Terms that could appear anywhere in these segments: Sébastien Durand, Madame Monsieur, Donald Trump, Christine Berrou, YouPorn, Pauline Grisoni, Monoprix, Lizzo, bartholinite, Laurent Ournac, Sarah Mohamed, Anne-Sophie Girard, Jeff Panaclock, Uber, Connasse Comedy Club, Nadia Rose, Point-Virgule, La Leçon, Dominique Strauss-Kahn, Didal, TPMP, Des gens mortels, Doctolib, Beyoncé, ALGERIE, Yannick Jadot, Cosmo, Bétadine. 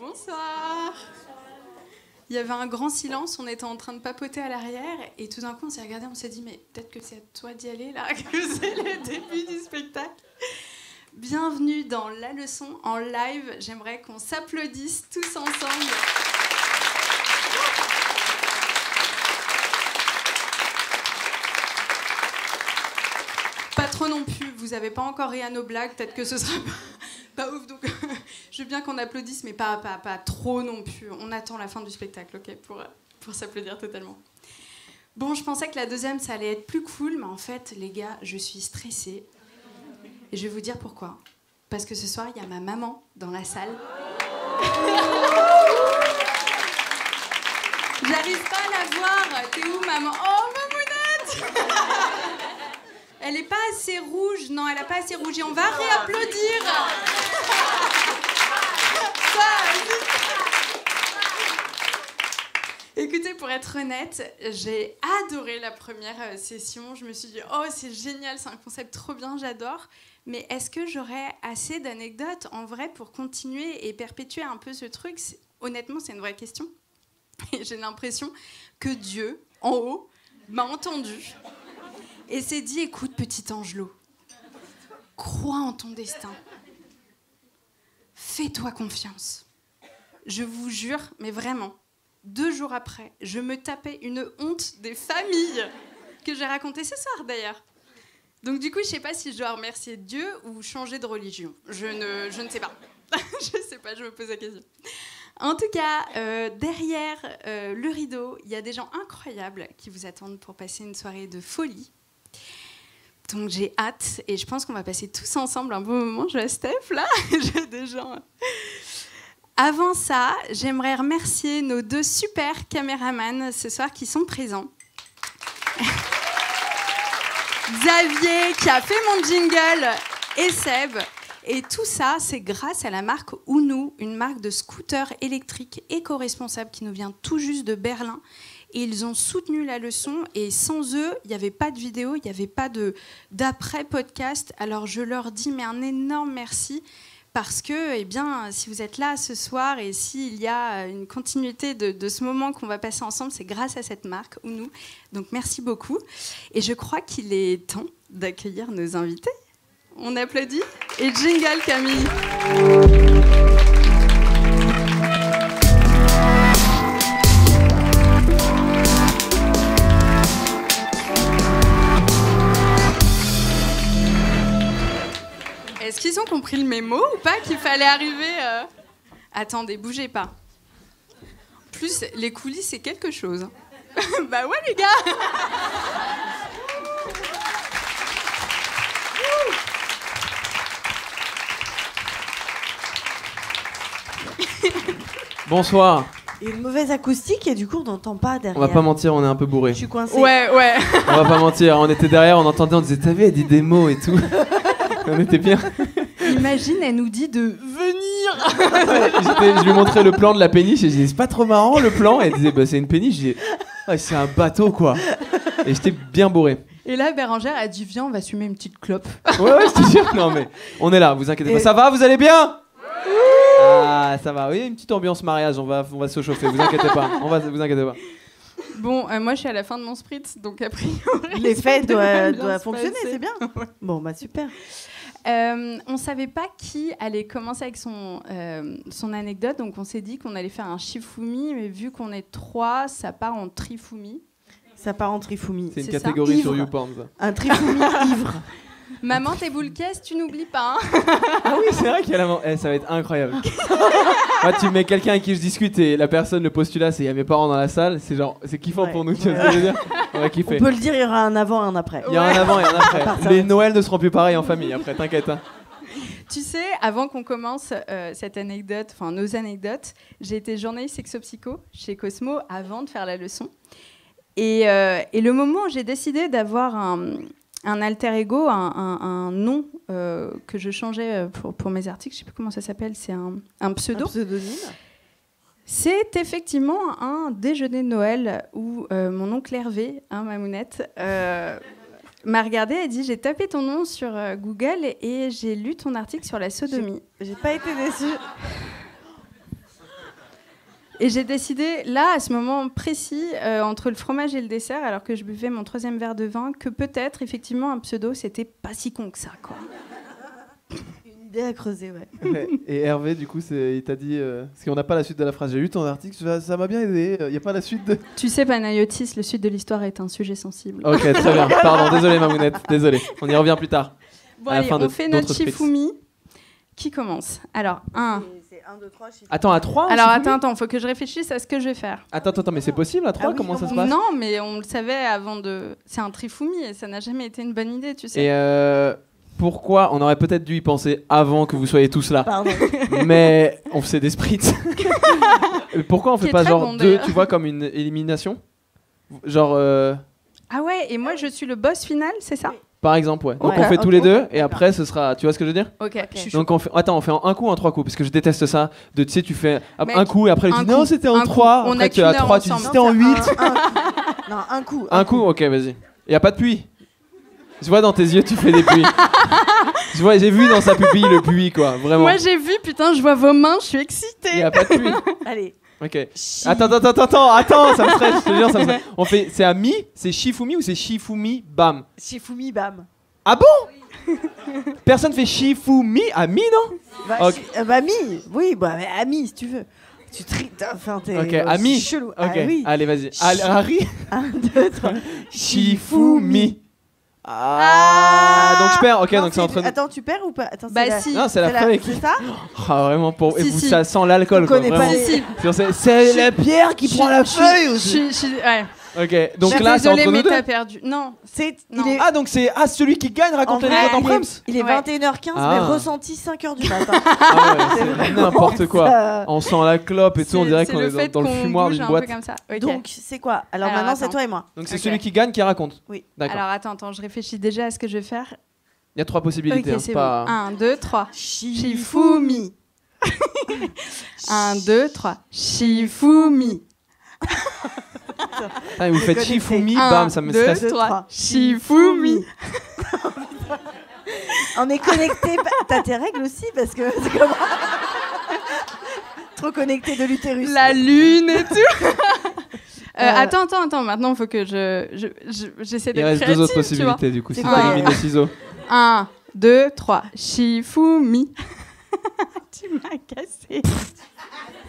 Bonsoir. Il y avait un grand silence, on était en train de papoter à l'arrière et tout d'un coup on s'est regardé, on s'est dit mais peut-être que c'est à toi d'y aller là, que c'est le début du spectacle. Bienvenue dans La Leçon en live, j'aimerais qu'on s'applaudisse tous ensemble. Pas trop non plus, vous n'avez pas encore ri à nos blagues, peut-être que ce sera pas ouf, donc je veux bien qu'on applaudisse, mais pas trop non plus. On attend la fin du spectacle, ok, pour s'applaudir totalement. Bon, je pensais que la deuxième, ça allait être plus cool, mais en fait, les gars, je suis stressée. Et je vais vous dire pourquoi. Parce que ce soir, il y a ma maman dans la salle. J'arrive pas à la voir. T'es où, maman? Oh, mamounette! Elle est pas assez rouge. Non, elle a pas assez rougi. On va réapplaudir. Écoutez, pour être honnête, j'ai adoré la première session. Je me suis dit, oh, c'est génial, c'est un concept trop bien, j'adore. Mais est-ce que j'aurais assez d'anecdotes, en vrai, pour continuer et perpétuer un peu ce truc? Honnêtement, c'est une vraie question. Et j'ai l'impression que Dieu, en haut, m'a entendu et s'est dit, écoute, petit Angelot, crois en ton destin. Fais-toi confiance. Je vous jure, mais vraiment, 2 jours après, je me tapais une honte des familles que j'ai racontée ce soir, d'ailleurs. Donc du coup, je sais pas si je dois remercier Dieu ou changer de religion. Je ne sais pas. Je sais pas, je me pose la question. En tout cas, derrière le rideau, il y a des gens incroyables qui vous attendent pour passer une soirée de folie. Donc j'ai hâte et je pense qu'on va passer tous ensemble un bon moment. Je vois Steph, là. J'ai des gens... Avant ça, j'aimerais remercier nos 2 super caméramans ce soir qui sont présents. Xavier qui a fait mon jingle et Seb. Et tout ça, c'est grâce à la marque Unu, une marque de scooters électriques éco-responsables qui nous vient tout juste de Berlin. Et ils ont soutenu La Leçon et sans eux, il n'y avait pas de vidéo, il n'y avait pas d'après-podcast. Alors je leur dis mais un énorme merci. Parce que, eh bien, si vous êtes là ce soir et s'il y a une continuité de ce moment qu'on va passer ensemble, c'est grâce à cette marque, Unu. Donc, merci beaucoup. Et je crois qu'il est temps d'accueillir nos invités. On applaudit. Et jingle, Camille. Est-ce qu'ils ont compris le mémo ou pas qu'il fallait arriver Attendez, bougez pas. En plus, les coulisses, c'est quelque chose. Bah ouais, les gars. Bonsoir. Et une mauvaise acoustique et du coup on n'entend pas derrière. On va pas mentir, on est un peu bourré. Je suis coincé. Ouais. On va pas mentir, on était derrière, on entendait, on disait t'as vu, elle dit des mots et tout. On était bien. Imagine, elle nous dit de venir. Je lui montrais le plan de la péniche et je disais c'est pas trop marrant le plan. Elle disait bah c'est une péniche. Je disais oh, c'est un bateau quoi. Et j'étais bien bourré. Et là Bérengère a dit viens on va fumer une petite clope. Ouais je te jure. Non mais on est là, vous inquiétez pas. Ça va, vous allez bien? Ah ça va, oui une petite ambiance mariage. On va se chauffer, vous inquiétez pas. Vous inquiétez pas. Bon, moi je suis à la fin de mon sprint, donc a priori... L'effet doit fonctionner, c'est bien. Bon, bah super. On ne savait pas qui allait commencer avec son anecdote, donc on s'est dit qu'on allait faire un shifumi, mais vu qu'on est 3, ça part en trifumi. Ça part en trifumi. C'est une catégorie ça sur YouPorn, ça. Un trifumi ivre. Maman, tes boules caisses, tu n'oublies pas. Hein. Ah oui, c'est vrai qu'il y a la maman. Eh, ça va être incroyable. Moi, tu mets quelqu'un avec qui je discute et la personne, le postulat, c'est il y a mes parents dans la salle. C'est genre, c'est kiffant pour nous. Tu vois ce que je veux dire ? On va kiffer. On peut le dire, il y aura un avant et un après. Il y aura un avant et un après. Les Noëls ne seront plus pareils en famille après, t'inquiète. Hein. Tu sais, avant qu'on commence cette anecdote, enfin nos anecdotes, j'ai été journaliste sexo-psycho chez Cosmo avant de faire La Leçon. Et le moment où j'ai décidé d'avoir un alter ego, un nom que je changeais pour mes articles, je ne sais plus comment ça s'appelle, c'est un pseudo. Un pseudonyme. C'est effectivement un déjeuner de Noël où mon oncle Hervé, hein, Mamounette, m'a regardé et dit j'ai tapé ton nom sur Google et j'ai lu ton article sur la sodomie. J'ai pas été déçue. Et j'ai décidé, là, à ce moment précis, entre le fromage et le dessert, alors que je buvais mon troisième verre de vin, que peut-être, effectivement, un pseudo, c'était pas si con que ça, quoi. Une idée à creuser, ouais. Ouais. Et Hervé, du coup, il t'a dit... parce qu'on n'a pas la suite de la phrase. J'ai lu ton article, ça m'a bien aidé. Il n'y a pas la suite de... Tu sais, Panayotis, le suite de l'histoire est un sujet sensible. Ok, très bien. Pardon, désolé, Mamounette. Désolé. On y revient plus tard. Bon, allez, on fait notre Shifumi. Qui commence? Alors, 1... C'est 1, 2, 3... Attends, à 3? Alors, attends, faut que je réfléchisse à ce que je vais faire. Attends, mais c'est possible à 3? Ah oui, comment ça se passe? Non, mais on le savait avant de... C'est un Trifumi et ça n'a jamais été une bonne idée, tu sais. Et pourquoi? On aurait peut-être dû y penser avant que vous soyez tous là. Pardon. Mais on faisait des sprints. Pourquoi on fait pas genre 2, tu vois, comme une élimination? Genre... Ah ouais, et moi, je suis le boss final, c'est ça? Par exemple, ouais. Donc on fait tous les deux et après ce sera. Tu vois ce que je veux dire? Ok. Donc on fait. Attends, on fait en un coup, en trois coups, parce que je déteste ça. De tu sais, tu fais un coup et après tu dis non, c'était en trois. On a qu'une heure ensemble. Tu dis c'était en huit. Non, un coup. Un coup, ok, vas-y. Il y a pas de puits. Je vois dans tes yeux, tu fais des puits. Je vois, j'ai vu dans sa pupille le puits, quoi, vraiment. Moi j'ai vu, putain, je vois vos mains, je suis excitée. Il y a pas de puits. Allez. Ok. Attends, ça me stresse, je te jure, ça me stresse. On fait, c'est à mi, c'est Shifumi ou c'est Shifumi Bam? Shifumi Bam. Ah bon? Personne fait Shifumi à mi, non? Bah, okay. Mi, oui, bah, à mi, si tu veux. Tu tries, enfin, t'es chelou. Ok, ah, oui. Allez, vas-y. Harry. 1, 2, 3. Shifumi. Ah, donc je perds, ok, non, donc c'est entre nous. Attends, tu perds ou pas? Attends, bah si. Non, c'est la feuille qui... C'est ça? Ah, vraiment, pour... Si, et vous, si. Ça sent l'alcool, quoi, vraiment. C'est la pierre qui prend la feuille aussi. Ouais. Ok, donc là, c'est entre nous deux. T'as perdu. Non, c'est... Ah, donc c'est... Ah, celui qui gagne raconte les notes en prime. Il est 21h15, mais ressenti 5h du matin. C'est n'importe quoi. On sent la clope et tout, on dirait qu'on est dans le fumoir d'une boîte. Donc, c'est quoi? Alors maintenant, c'est toi et moi. Donc c'est celui qui gagne qui raconte. Oui. D'accord. Alors attends, je réfléchis déjà à ce que je vais faire. Il y a 3 possibilités. 1, 2, 3. Shifumi. 1, 2, 3. Shifumi. Vous faites Shifumi, bam, ça me stresse. 3. Shifumi. On est connecté. T'as tes règles aussi parce que c'est comme... Trop connecté de l'utérus. La lune et tout. Attends. Maintenant, il faut que j'essaie d'être créative. Il reste 2 autres possibilités, du coup, si tu élimines les ciseaux. 1, 2, 3. Shifumi. Tu m'as cassé.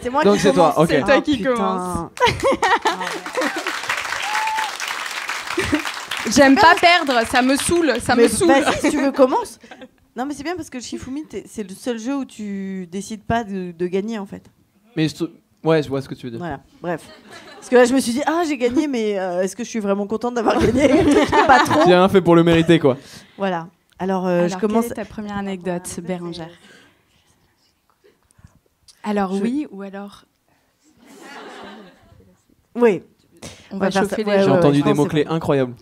C'est moi donc qui commence. Donc c'est toi, ok. C'est toi qui commence. J'aime pas perdre, ça me saoule, ça me saoule. Vas-y, si tu veux, commence. Non, mais c'est bien parce que Shifumi, c'est le seul jeu où tu décides pas de gagner, en fait. Mais ouais, je vois ce que tu veux dire. Voilà, bref. Parce que là, je me suis dit, ah, j'ai gagné, mais est-ce que je suis vraiment contente d'avoir gagné? Pas trop. J'ai rien fait pour le mériter, quoi. Voilà. Alors je commence. Quelle est ta première anecdote, Bérengère? Alors oui, ou alors... Oui. On va chauffer les gens. J'ai entendu des mots-clés incroyables.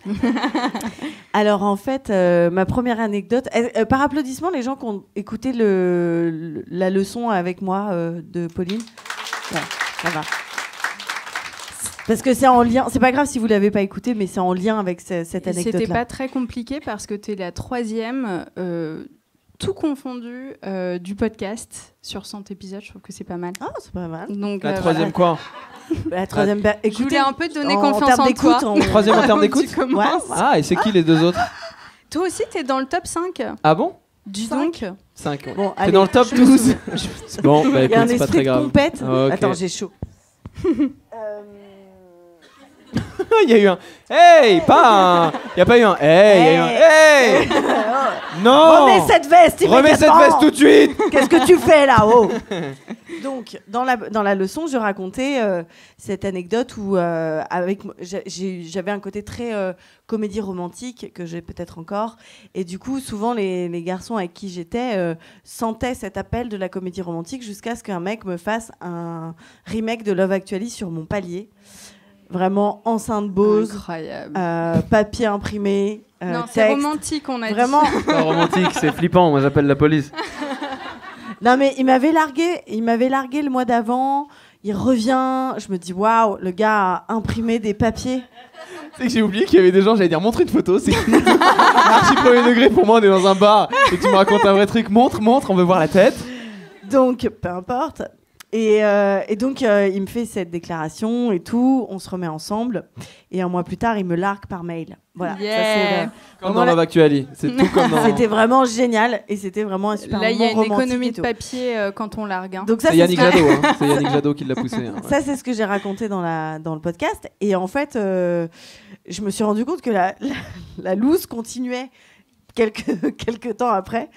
Alors en fait, ma première anecdote... par applaudissement, les gens qui ont écouté la leçon avec moi de Pauline. Ouais, ça va. Parce que c'est en lien, c'est pas grave si vous l'avez pas écouté, mais c'est en lien avec cette anecdote-là. C'était pas très compliqué parce que t'es la 3e, tout confondu, du podcast sur 100 épisodes. Je trouve que c'est pas mal. Ah, c'est pas mal. Donc, la 3e voilà. Quoi? La 3e. Écoutez, je voulais un peu te donner confiance en toi. La 3e en termes d'écoute. Ouais. Ah, et c'est qui les 2 autres? Toi aussi, t'es dans le top 5. Ah bon? Dis donc. 5. Ouais. Bon, t'es dans le top 12. Bon, bah écoute, c'est pas très grave. Compète. Oh, okay. Attends, j'ai chaud. Il y a eu un hey, pas un. Il y a pas eu un hey, il y a eu un hey. Non. Remets cette veste tout de suite. Qu'est-ce que tu fais là-haut? Donc dans la leçon, je racontais cette anecdote où j'avais un côté très comédie romantique que j'ai peut-être encore, et du coup souvent les garçons avec qui j'étais sentaient cet appel de la comédie romantique jusqu'à ce qu'un mec me fasse un remake de Love Actually sur mon palier. Vraiment enceinte Bose, papier imprimé, non, texte. C'est romantique, on a vraiment... dit. Vraiment romantique, c'est flippant, moi j'appelle la police. Non mais il m'avait largué le mois d'avant, il revient, je me dis waouh, le gars a imprimé des papiers. C'est que j'ai oublié qu'il y avait des gens, j'allais dire montre une photo, c'est archi premier degré pour moi, on est dans un bar et tu me racontes un vrai truc, montre, on veut voir la tête. Donc, peu importe. Et donc, il me fait cette déclaration et tout. On se remet ensemble. Et un mois plus tard, il me largue par mail. Voilà. Yeah. Ça, c'est, comme dans Love Actually. C'est tout comme dans... C'était vraiment génial. Et c'était vraiment un super moment romantique. Là, il y a une économie de papier quand on largue. Hein. Donc, ça, c'est Yannick Jadot. Hein. C'est Yannick Jadot qui l'a poussé. Hein, ouais. Ça, c'est ce que j'ai raconté dans le podcast. Et en fait, je me suis rendu compte que la loose continuait. Quelques temps après,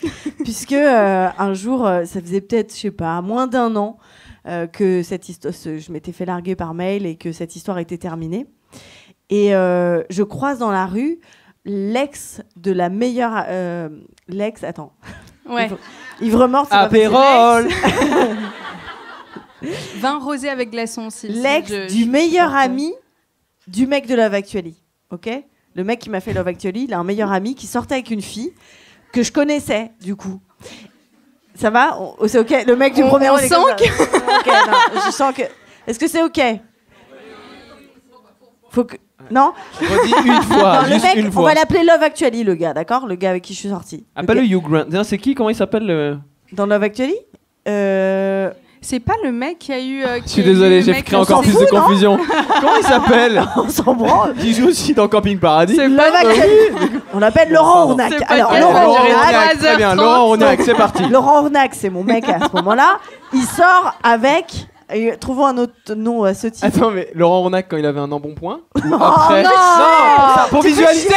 puisque un jour, ça faisait peut-être, je sais pas, moins d'un an que cette histoire, je m'étais fait larguer par mail et que cette histoire était terminée. Et je croise dans la rue l'ex de la meilleure, l'ex, attends, ouais, Ivre Mort, c'est Apérole. Vin rosé avec glaçons, si l'ex du meilleur ami du mec de Love Actually, ok. Le mec qui m'a fait Love Actually, il a un meilleur ami qui sortait avec une fille que je connaissais, du coup. Ça va ? C'est OK ? Le mec du premier... On sent que... Okay, non, je sens que... Est-ce que c'est OK ? Faut que... Non ? Redis une fois, non, juste le mec, une fois. On va l'appeler Love Actually, le gars, d'accord ? Le gars avec qui je suis sortie. Ah, pas le Hugh Grant. Non, c'est qui ? Comment il s'appelle le... Dans Love Actually ? C'est pas le mec qui a eu... Je suis désolé, j'ai créé encore plus de confusion. Comment il s'appelle ? On s'en branle. Qui joue aussi dans Camping Paradis. C'est Love Actually. On l'appelle Laurent Ournac. Alors, Laurent Ournac, très bien. Laurent Ournac, c'est parti. Laurent Ournac, c'est mon mec à ce moment-là. Il sort avec... Et trouvons un autre nom à ce type. Attends, mais Laurent Ournac, quand il avait un embonpoint, ou après... Oh non, ça, pour visualiser.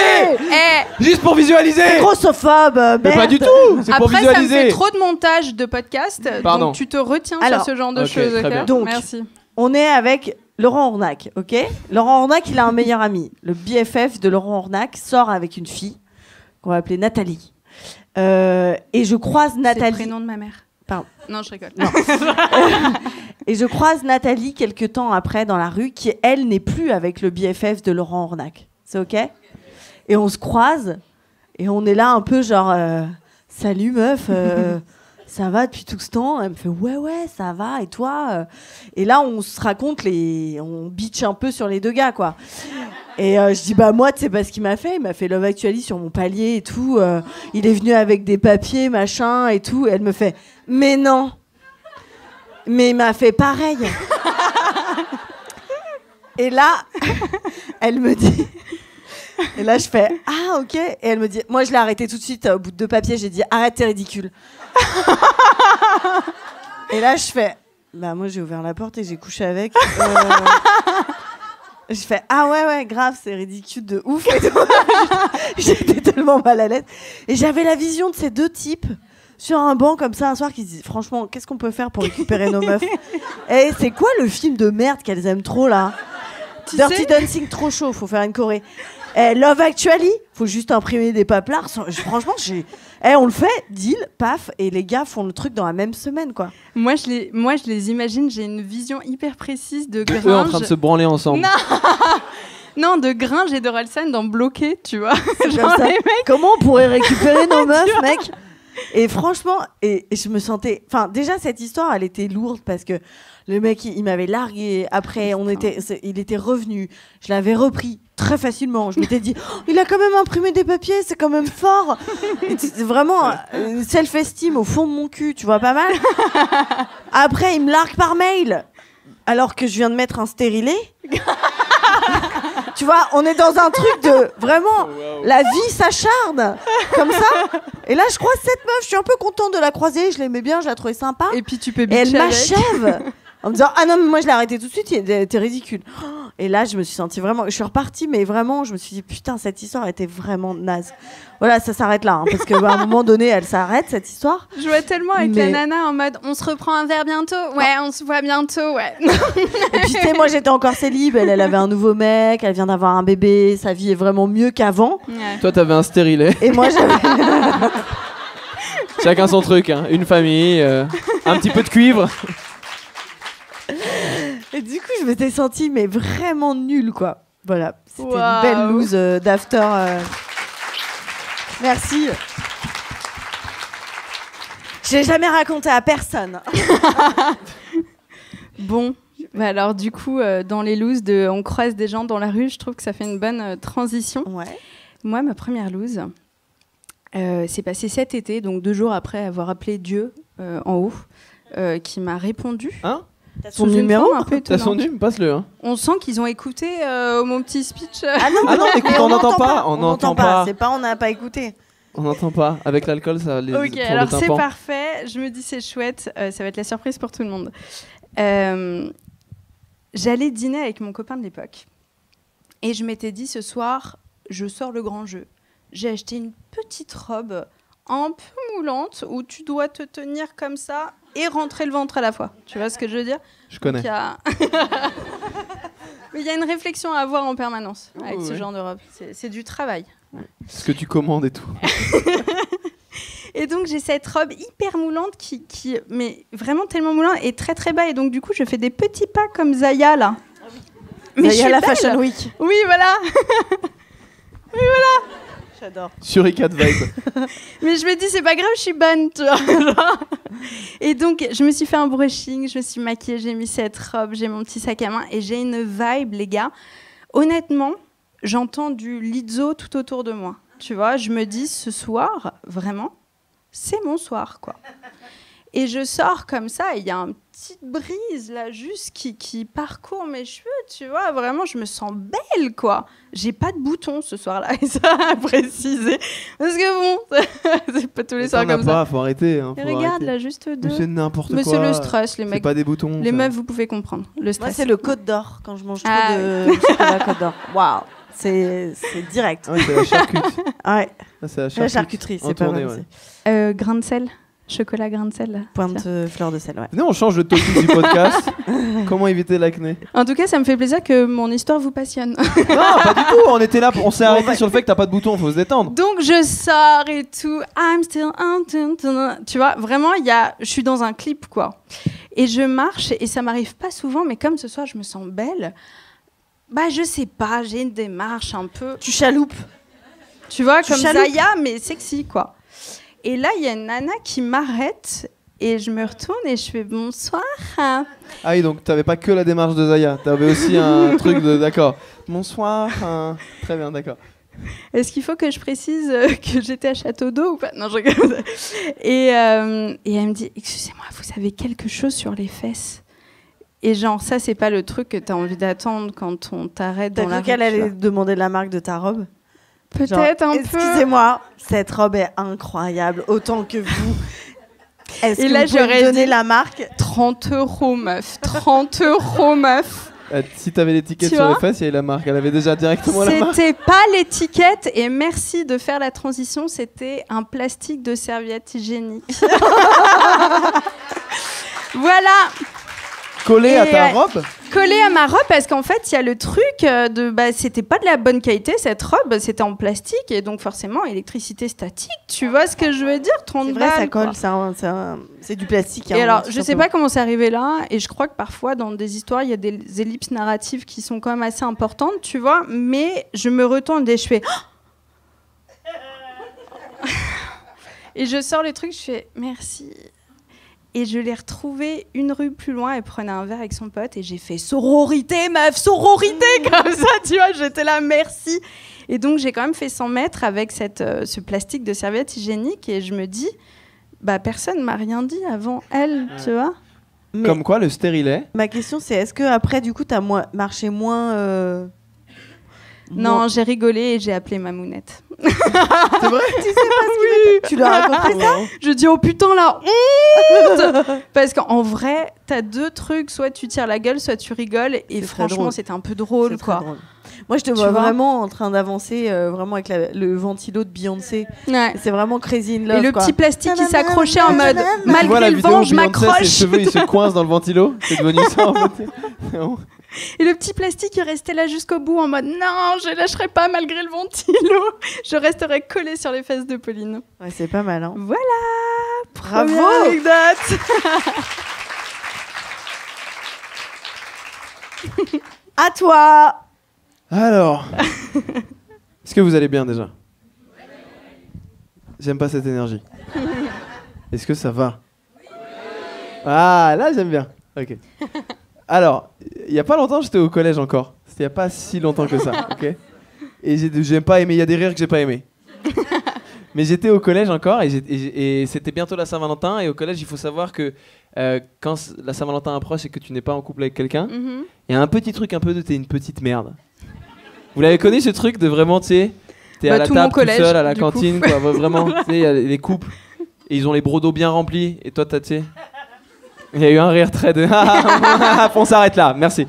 Juste pour visualiser. C'est grossophobe, merde. Mais pas du tout. C'est après, pour visualiser. Ça me fait trop de montage de podcast. Pardon. Donc tu te retiens. Alors, sur ce genre de choses. Okay. Donc, merci. On est avec Laurent Ournac, ok. Laurent Ournac, il a un meilleur ami. Le BFF de Laurent Ournac sort avec une fille qu'on va appeler Nathalie. Et je croise Nathalie... C'est le prénom de ma mère. Pardon. Non, je rigole. Non. Et je croise Nathalie quelques temps après dans la rue, qui, elle, n'est plus avec le BFF de Laurent Ournac. C'est OK ? Et on se croise, et on est là un peu genre « Salut meuf, ça va depuis tout ce temps ?» Elle me fait « Ouais, ça va, et toi ?» Et là, on se raconte, on bitch un peu sur les deux gars, quoi. Et je dis « Bah moi, tu sais pas ce qu'il m'a fait. Il m'a fait Love Actually sur mon palier et tout. Il est venu avec des papiers, machin, et tout. » Et elle me fait « Mais non !» Mais il m'a fait pareil. Et là, elle me dit... Et là, je fais « Ah, OK !» Et elle me dit... Moi, je l'ai arrêtée tout de suite. Au bout de 2 papiers, j'ai dit « Arrête, t'es ridicule. » Et là, je fais « Bah, moi, j'ai ouvert la porte et j'ai couché avec. » Je fais « Ah ouais, grave, c'est ridicule de ouf. » J'étais tellement mal à l'aise. Et j'avais la vision de ces deux types sur un banc comme ça un soir qui se disent franchement qu'est-ce qu'on peut faire pour récupérer nos meufs. Et c'est quoi le film de merde qu'elles aiment trop là, tu Dirty sais Dancing, trop chaud, faut faire une choré. Love Actually, faut juste imprimer des paplards. Franchement on le fait, deal, paf, et les gars font le truc dans la même semaine, quoi. Moi je les imagine, j'ai une vision hyper précise de Gringe en train de se branler ensemble. Non. Non, de Gringe et de Rolsan dans Bloqué, tu vois. Genre les mecs... Comment on pourrait récupérer nos meufs, mec? Et franchement, et je me sentais... Enfin, déjà, cette histoire, elle était lourde parce que le mec, il m'avait largué. Après, il était revenu. Je l'avais repris très facilement. Je m'étais dit, oh, il a quand même imprimé des papiers, c'est quand même fort. C'est vraiment une self-esteem au fond de mon cul, tu vois, pas mal. Après, il me largue par mail alors que je viens de mettre un stérilet. Tu vois, on est dans un truc de... Vraiment, wow. La vie s'acharne, comme ça. Et là, je croise cette meuf, je suis un peu contente de la croiser, je l'aimais bien, je la trouvais sympa. Et puis tu peux bitcher avec. Et elle m'achève en me disant, ah non, mais moi, je l'ai arrêtée tout de suite, t'es ridicule. Et là, je me suis sentie vraiment... Je suis repartie, mais vraiment, je me suis dit, putain, cette histoire était vraiment naze. Voilà, ça s'arrête là, hein, parce qu'à un moment donné, elle s'arrête, cette histoire. Je vois tellement avec la nana en mode, on se reprend un verre bientôt. Ouais, on se voit bientôt, ouais. Et puis, tu sais, moi, j'étais encore célib, elle avait un nouveau mec, elle vient d'avoir un bébé, sa vie est vraiment mieux qu'avant. Ouais. Toi, t'avais un stérilet. Et moi, j'avais... Chacun son truc, hein. Une famille, un petit peu de cuivre... Et du coup, je m'étais sentie mais vraiment nulle, quoi. Voilà, c'était une belle loose d'after. Merci. Je l'ai jamais raconté à personne. Bon, bah alors du coup, dans les looses de on croise des gens dans la rue, je trouve que ça fait une bonne transition. Ouais. Moi, ma première loose, c'est passé cet été, donc 2 jours après avoir appelé Dieu en haut. qui m'a répondu. Hein? Son numéro, t'as son numéro, passe-le. Hein. On sent qu'ils ont écouté mon petit speech. Ah non, ah non, écoute, on n'entend pas. On n'entend pas. C'est pas, on n'a pas écouté. On n'entend pas. Avec l'alcool, ça les. Ok, alors c'est parfait. Je me dis c'est chouette. Ça va être la surprise pour tout le monde. J'allais dîner avec mon copain de l'époque et je m'étais dit ce soir, je sors le grand jeu. J'ai acheté une petite robe un peu moulante où tu dois te tenir comme ça et rentrer le ventre à la fois. Tu vois ce que je veux dire? Je connais. Mais il y a une réflexion à avoir en permanence avec ce genre de robe. C'est du travail. Ouais. Ce que tu commandes et tout. Et donc j'ai cette robe hyper moulante qui mais vraiment tellement moulante et très très bas. Et donc du coup je fais des petits pas comme Zaya là. Mais Zaya la Fashion Week. Oui voilà. Oui voilà. J'adore. Sur Icad Vibe. Mais je me dis, c'est pas grave, je suis bonne, tu vois. Et donc, je me suis fait un brushing, je me suis maquillée, j'ai mis cette robe, j'ai mon petit sac à main et j'ai une vibe, les gars. Honnêtement, j'entends du Lizzo tout autour de moi. Tu vois, je me dis, ce soir, vraiment, c'est mon soir, quoi. Et je sors comme ça, il y a une petite brise là, juste qui parcourt mes cheveux, tu vois. Vraiment, je me sens belle, quoi. J'ai pas de boutons ce soir-là, et ça à préciser. Parce que bon, c'est pas tous les soirs comme ça. Faut arrêter. Hein, faut regarde, arrêter. Là, juste deux. C'est n'importe quoi. Mais c'est le stress, les mecs. C'est pas des boutons. Les meufs, vous pouvez comprendre. Le stress. Moi, c'est le Côte d'Or quand je mange trop de chocolat Côte d'Or. Waouh, c'est direct. Ouais, c'est la charcuterie. Ouais. Ah, c'est la charcuterie, c'est pas mal. Ouais. Grain de sel. Chocolat grain de sel. Là. Pointe fleur de sel, ouais. Non, on change le topic du podcast. Comment éviter l'acné? En tout cas, ça me fait plaisir que mon histoire vous passionne. Non, pas du tout. On était là, on s'est arrêté sur le fait que t'as pas de bouton, faut se détendre. Donc je sors et tout. I'm still on. Tu vois, vraiment, il y a. Je suis dans un clip, quoi. Et je marche et ça m'arrive pas souvent, mais comme ce soir, je me sens belle. Bah, je sais pas. J'ai une démarche un peu. Tu chaloupes. Tu vois, tu comme Zaya, mais sexy, quoi. Et là, il y a une nana qui m'arrête et je me retourne et je fais bonsoir. Hein. Ah oui, donc t'avais pas que la démarche de Zaya, t'avais aussi un truc de d'accord. Bonsoir. Hein. Très bien, d'accord. Est-ce qu'il faut que je précise que j'étais à Château d'Eau ou pas? Non, je regarde. Et elle me dit, excusez-moi, vous avez quelque chose sur les fesses? Et genre, ça, c'est pas le truc que t'as envie d'attendre quand on t'arrête dans la rue. T'as cru qu'elle allait demander la marque de ta robe? Peut-être un peu. Excusez-moi, cette robe est incroyable, autant que vous. Est-ce que là, vous pouvez me donner la marque? 30 €, meuf. 30 €, meuf. Si t'avais l'étiquette sur les fesses, il y avait la marque. Elle avait déjà directement la marque. C'était pas l'étiquette, et merci de faire la transition, c'était un plastique de serviette hygiénique. Voilà. Collé à ta robe? Collé à ma robe, parce qu'en fait, il y a le truc de... Bah, c'était pas de la bonne qualité, cette robe. C'était en plastique, et donc forcément, électricité statique. Tu vois ce que je veux dire? 30 balles. C'est vrai, ça colle. C'est du plastique. Et alors, je sais pas comment c'est arrivé là, et je crois que parfois, dans des histoires, il y a des ellipses narratives qui sont quand même assez importantes, tu vois, mais je me retourne et je fais... Et je sors le truc, je fais « Merci ». Et je l'ai retrouvée une rue plus loin, elle prenait un verre avec son pote et j'ai fait sororité, meuf, sororité, comme ça, tu vois, j'étais là, merci. Et donc j'ai quand même fait 100 mètres avec ce plastique de serviette hygiénique et je me dis, bah personne m'a rien dit avant elle, tu vois. Mais comme quoi le stérilet. Ma question c'est, est-ce que après du coup t'as marché moins Non, j'ai rigolé et j'ai appelé ma mounette. C'est vrai? Tu sais pas ce que tu l'as raconté ça? Je dis oh putain la honte. Parce qu'en vrai, t'as deux trucs, soit tu tires la gueule, soit tu rigoles. Et franchement, c'était un peu drôle, quoi. Drôle. Moi, je te vois vraiment en train d'avancer, vraiment avec le ventilo de Beyoncé. Ouais. C'est vraiment crazy in love. Et le petit plastique qui s'accrochait en mode malgré le vent, je m'accroche. Ses cheveux ils se coincent dans le ventilo. C'est devenu ça en fait. Et le petit plastique, il restait là jusqu'au bout en mode « Non, je lâcherai pas malgré le ventilo. Je resterai collée sur les fesses de Pauline. » Ouais, c'est pas mal, hein. Voilà. Bravo. Anecdote. À toi. Alors, est-ce que vous allez bien déjà? J'aime pas cette énergie. Est-ce que ça va? Ah, là, j'aime bien. Ok. Alors, il n'y a pas longtemps, j'étais au collège encore. C'était il n'y a pas si longtemps que ça, ok? Et j'ai pas aimé, il y a des rires que j'ai pas aimé. Mais j'étais au collège encore et c'était bientôt la Saint-Valentin. Et au collège, il faut savoir que quand la Saint-Valentin approche et que tu n'es pas en couple avec quelqu'un, il y a un petit truc un peu de t'es une petite merde. Vous l'avez connu ce truc de vraiment, tu sais, t'es à la table tout seul, à la cantine, quoi, vraiment, tu sais, il y a les couples, et ils ont les brodos bien remplis, et toi, tu sais, il y a eu un rire très de... On s'arrête là, merci.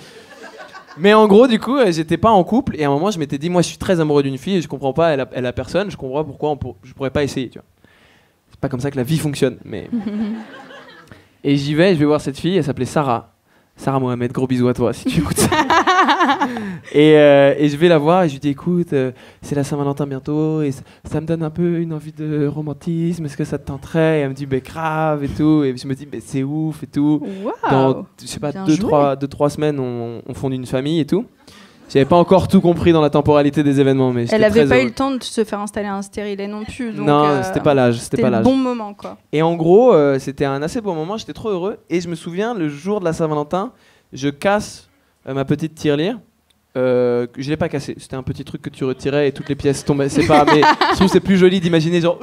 Mais en gros, du coup, j'étais pas en couple, et à un moment, je m'étais dit, moi, je suis très amoureux d'une fille, et je comprends pas, elle a personne, je comprends pourquoi je pourrais pas essayer, tu vois. C'est pas comme ça que la vie fonctionne, mais... Et j'y vais, je vais voir cette fille, elle s'appelait Sarah. Sarah Mohamed, gros bisous à toi si tu écoutes ça. Et je vais la voir et je lui dis, écoute, c'est la Saint-Valentin bientôt et ça me donne un peu une envie de romantisme, est-ce que ça te tenterait? Et elle me dit, mais grave et tout. Et je me dis, mais c'est ouf et tout. Wow, dans, je sais pas, deux, trois semaines, on fonde une famille et tout. J'avais pas encore tout compris dans la temporalité des événements, mais elle avait pas eu le temps de se faire installer un stérilet non plus. Donc non, c'était pas l'âge. C'était le bon moment, quoi. Et en gros, c'était un assez beau moment. J'étais trop heureux. Et je me souviens, le jour de la Saint-Valentin, je casse ma petite tirelire. Je l'ai pas cassée. C'était un petit truc que tu retirais et toutes les pièces tombaient. C'est pas. Mais je trouve c'est plus joli d'imaginer genre.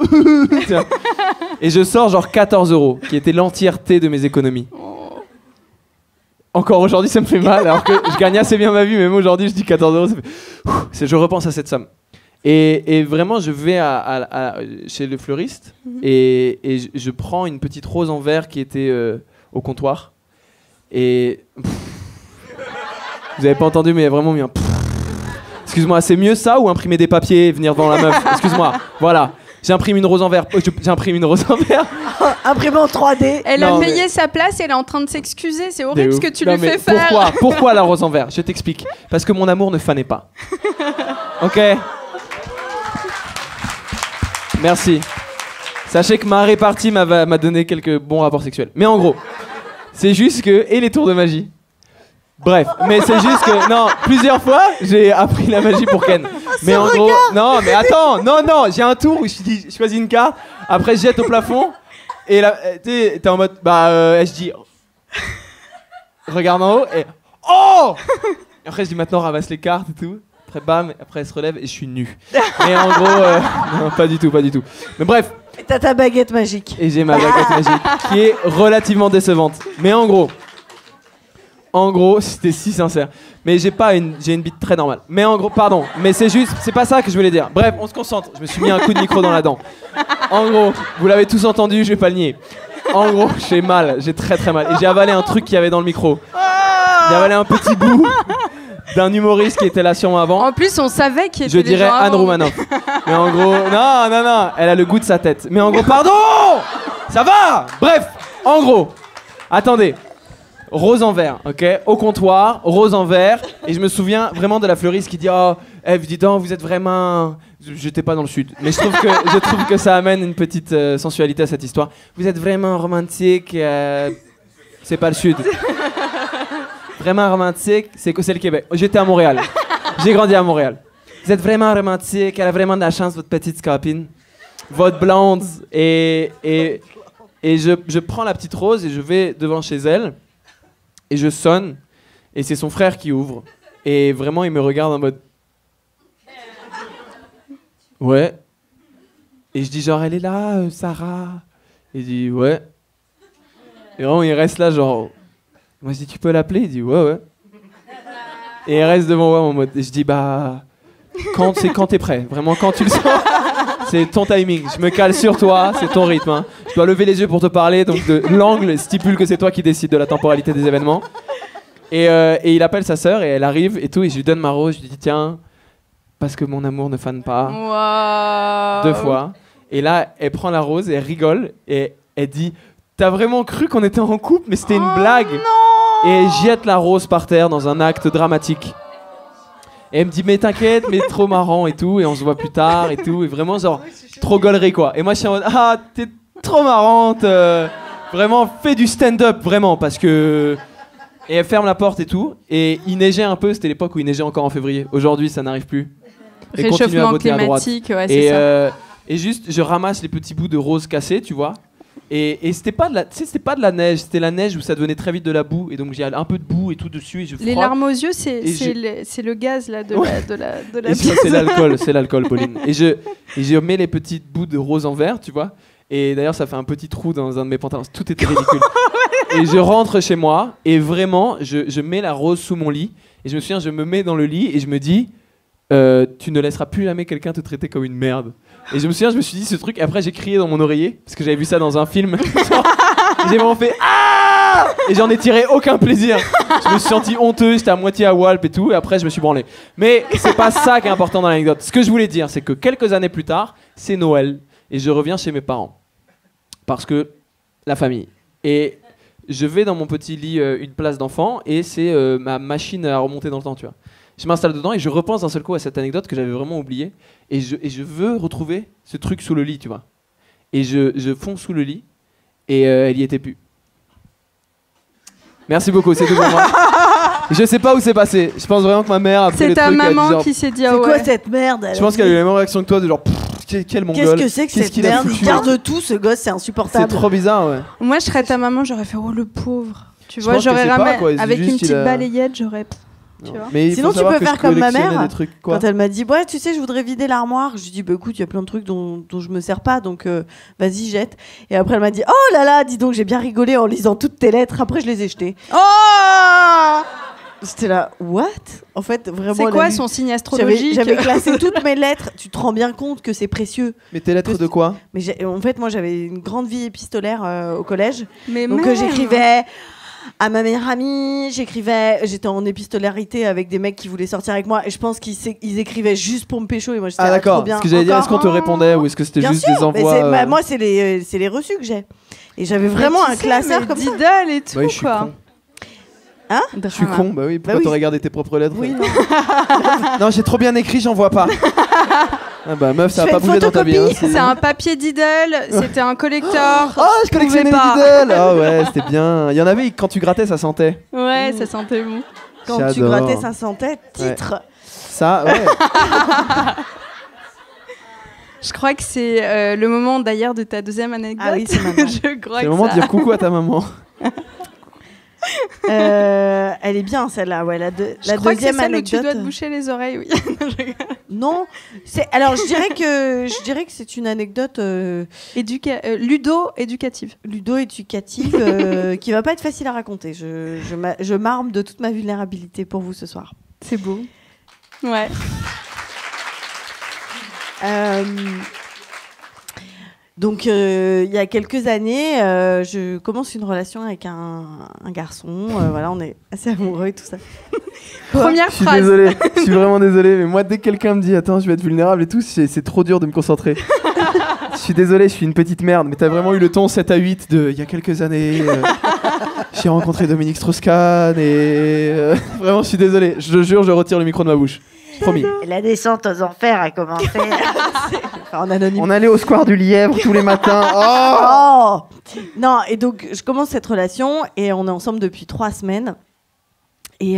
Et je sors genre 14 €, qui était l'entièreté de mes économies. Encore aujourd'hui, ça me fait mal, alors que je gagne assez bien ma vie, mais même aujourd'hui, je dis 14 €, ça fait... Je repense à cette somme. Et vraiment, je vais chez le fleuriste, et je prends une petite rose en verre qui était au comptoir. Et... Vous n'avez pas entendu, mais il y a vraiment eu un... Excuse-moi, c'est mieux ça ou imprimer des papiers et venir devant la meuf? Excuse-moi, voilà. J'imprime une rose en verre. J'imprime une rose en verre. Imprimée en 3D. Elle a payé sa place et elle est en train de s'excuser. C'est horrible ce que tu lui fais faire. Pourquoi la rose en verre? Je t'explique. Parce que mon amour ne fanait pas. Ok. Merci. Sachez que ma répartie m'a donné quelques bons rapports sexuels. Mais en gros, c'est juste que... Et les tours de magie. Bref, mais c'est juste que... Non, plusieurs fois, j'ai appris la magie pour Ken. Mais en gros, non, mais attends, non, j'ai un tour où je choisis une carte, après je jette au plafond, et là, t'es en mode, bah, je dis, regarde en haut, et oh! Et après je dis, maintenant ramasse les cartes et tout, après bam, après elle se relève, et je suis nu. Mais en gros, non, pas du tout. Mais bref. Et t'as ta baguette magique. Et j'ai ma baguette magique, qui est relativement décevante. Mais en gros, c'était si sincère. Mais j'ai une bite très normale. Mais en gros, pardon, mais c'est juste, c'est pas ça que je voulais dire. Bref, on se concentre. Je me suis mis un coup de micro dans la dent. En gros, vous l'avez tous entendu, je vais pas le nier. En gros, j'ai mal, j'ai très très mal. Et j'ai avalé un truc qu'il y avait dans le micro. J'ai avalé un petit bout d'un humoriste qui était là sûrement avant. En plus, on savait qu'il était là. Je dirais Anne Roumanoff. Mais en gros, non, elle a le goût de sa tête. Mais en gros, pardon! Ça va! Bref, en gros, attendez. Rose en verre, ok, au comptoir, rose en verre, et je me souviens vraiment de la fleuriste qui dit « Oh, Eve, dis donc, vous êtes vraiment... » J'étais pas dans le sud, mais je trouve que ça amène une petite sensualité à cette histoire. « Vous êtes vraiment romantique, c'est pas le sud. » Vraiment romantique, c'est le Québec. J'étais à Montréal, j'ai grandi à Montréal. « Vous êtes vraiment romantique, elle a vraiment de la chance, votre petite copine. Votre blonde. » Et je prends la petite rose et je vais devant chez elle. Et je sonne, et c'est son frère qui ouvre. Et vraiment, il me regarde en mode... Ouais. Et je dis genre, elle est là, Sarah. Il dit, ouais. Et vraiment, il reste là, genre... Moi, je dis, tu peux l'appeler? Il dit, ouais. Et il reste devant moi en mode... Et je dis, bah... C'est quand t'es prêt. Vraiment, quand tu le sens. C'est ton timing. Je me cale sur toi, c'est ton rythme. Hein. Je dois lever les yeux pour te parler, donc l'angle stipule que c'est toi qui décides de la temporalité des événements. Et il appelle sa sœur et elle arrive et tout, et je lui donne ma rose, je lui dis tiens, parce que mon amour ne fane pas. Wow. 2 fois. Et là, elle prend la rose, et elle rigole et elle dit t'as vraiment cru qu'on était en couple, mais c'était une blague. Non. Et elle jette la rose par terre dans un acte dramatique. Et elle me dit mais t'inquiète, mais trop marrant et tout, et on se voit plus tard et tout, et vraiment genre trop gaulerie quoi. Et moi je suis en mode ah t'es trop marrante, vraiment fais du stand-up vraiment parce que. Et elle ferme la porte et tout, et il neigeait un peu, c'était l'époque où il neigeait encore en février. Aujourd'hui ça n'arrive plus. Et réchauffement climatique, ouais c'est ça. Et juste je ramasse les petits bouts de rose cassés, tu vois. Et c'était pas de la neige, c'était la neige où ça devenait très vite de la boue, et donc j'ai un peu de boue et tout dessus et je frotte. Les larmes aux yeux, c'est le gaz là de ouais. la et ça, c'est l'alcool, Pauline. Et je mets les petites bouts de rose en verre, tu vois. Et d'ailleurs ça fait un petit trou dans un de mes pantalons. Tout était ridicule. Et je rentre chez moi et vraiment, je mets la rose sous mon lit. Et je me souviens, je me mets dans le lit et je me dis, tu ne laisseras plus jamais quelqu'un te traiter comme une merde. Et je me souviens, je me suis dit ce truc. Après, j'ai crié dans mon oreiller parce que j'avais vu ça dans un film. J'ai vraiment fait ah! Et j'en ai tiré aucun plaisir. Je me suis senti honteux, j'étais à moitié à Walp et tout. Et après, je me suis branlé. Mais c'est pas ça qui est important dans l'anecdote. Ce que je voulais dire, c'est que quelques années plus tard, c'est Noël et je reviens chez mes parents parce que la famille. Et je vais dans mon petit lit, une place d'enfant, et c'est ma machine à remonter dans le temps, tu vois. Je m'installe dedans et je repense d'un seul coup à cette anecdote que j'avais vraiment oubliée. Et je veux retrouver ce truc sous le lit, tu vois. Et je fonce sous le lit et elle y était plus. Merci beaucoup, c'est tout pour moi. Je sais pas où c'est passé. Je pense vraiment que ma mère a pris le truc. C'est ta maman qui s'est dit, ah ouais. C'est quoi cette merde? Je pense qu'elle a eu la même réaction que toi, de genre, quel mongol. Qu'est-ce que c'est que cette merde? Il garde tout, ce gosse, c'est insupportable. C'est trop bizarre, ouais. Moi, je serais ta maman, j'aurais fait, oh le pauvre. Tu vois, j'aurais ramené avec une petite balayette, j'aurais. Sinon tu peux faire comme ma mère trucs, quand elle m'a dit ouais tu sais je voudrais vider l'armoire, je lui dis bah écoute il y a plein de trucs dont je me sers pas donc vas-y jette, et après elle m'a dit oh là là dis donc j'ai bien rigolé en lisant toutes tes lettres, après je les ai jetées. Oh c'était là what en fait vraiment. C'est quoi son signe astrologique? J'avais classé toutes mes lettres, tu te rends bien compte que c'est précieux. Mais tes lettres de quoi? Mais en fait moi j'avais une grande vie épistolaire au collège. Mais donc j'écrivais à ma meilleure amie, j'écrivais, j'étais en épistolarité avec des mecs qui voulaient sortir avec moi et je pense qu'ils écrivaient juste pour me pécho et moi j'étais trop bien. Ah d'accord, parce que j'allais dire est-ce qu'on te répondait ou est-ce que c'était juste des envois bah, moi c'est les reçus que j'ai. Et j'avais vraiment un classeur comme ça. Didal et tout bah, je quoi. Con. Hein je suis con, bah oui, pourquoi t'aurais gardé tes propres lettres oui, non, j'ai trop bien écrit, j'en vois pas. Ah bah meuf, ça a pas bougé dans ta vie. Hein, c'est un papier Didal, c'était un collector. Oh, je collectionnais les Didal. Oh ouais, c'était bien. Il y en avait, quand tu grattais, ça sentait. Ouais, ça sentait bon. Quand tu grattais, ça sentait, titre. Ouais. Ça, ouais. Je crois que c'est le moment d'ailleurs de ta deuxième anecdote. Ah oui, c'est maman. C'est le moment de dire coucou à ta maman. Elle est bien celle-là, ouais. La deuxième anecdote. Tu dois te boucher les oreilles, oui. Non, alors je dirais que c'est une anecdote ludo-éducative. Ludo-éducative qui va pas être facile à raconter. Je m'arme de toute ma vulnérabilité pour vous ce soir. C'est beau. Ouais. Donc, il y a quelques années, je commence une relation avec un garçon. Voilà, on est assez amoureux et tout ça. Première phrase. Je suis vraiment désolé, mais moi, dès que quelqu'un me dit « Attends, je vais être vulnérable et tout », c'est trop dur de me concentrer. Je suis désolé, je suis une petite merde, mais t'as vraiment eu le ton 7 à 8 de « Il y a quelques années, j'ai rencontré Dominique Strauss-Kahn et... Vraiment, je suis désolé. Je jure, je retire le micro de ma bouche. Promis. La descente aux enfers a commencé. En anonyme. On allait au square du Lièvre tous les matins. Oh oh non, et donc je commence cette relation et on est ensemble depuis 3 semaines. Et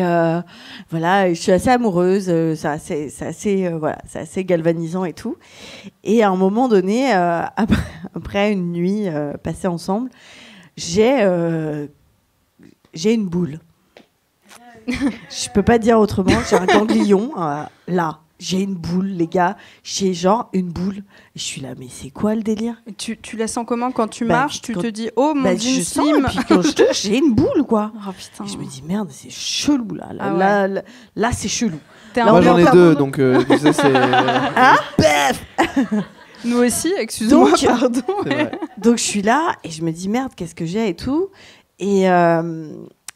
voilà, je suis assez amoureuse, c'est assez galvanisant et tout. Et à un moment donné, après une nuit passée ensemble, j'ai une boule. Je peux pas dire autrement, j'ai un ganglion là. J'ai une boule, les gars. J'ai genre une boule. Je suis là, mais c'est quoi le délire? Tu la sens comment quand tu marches? Tu te dis, oh mon Dieu, je sens, et puis quand je touche, j'ai une boule, quoi. Oh, putain. Et je me dis, merde, c'est chelou, là. Là, là c'est chelou. Moi, j'en ai 2, donc tu sais, c'est... Hein? Nous aussi, excusez-moi, pardon. Donc, je suis là, et je me dis, merde, qu'est-ce que j'ai et tout. Et...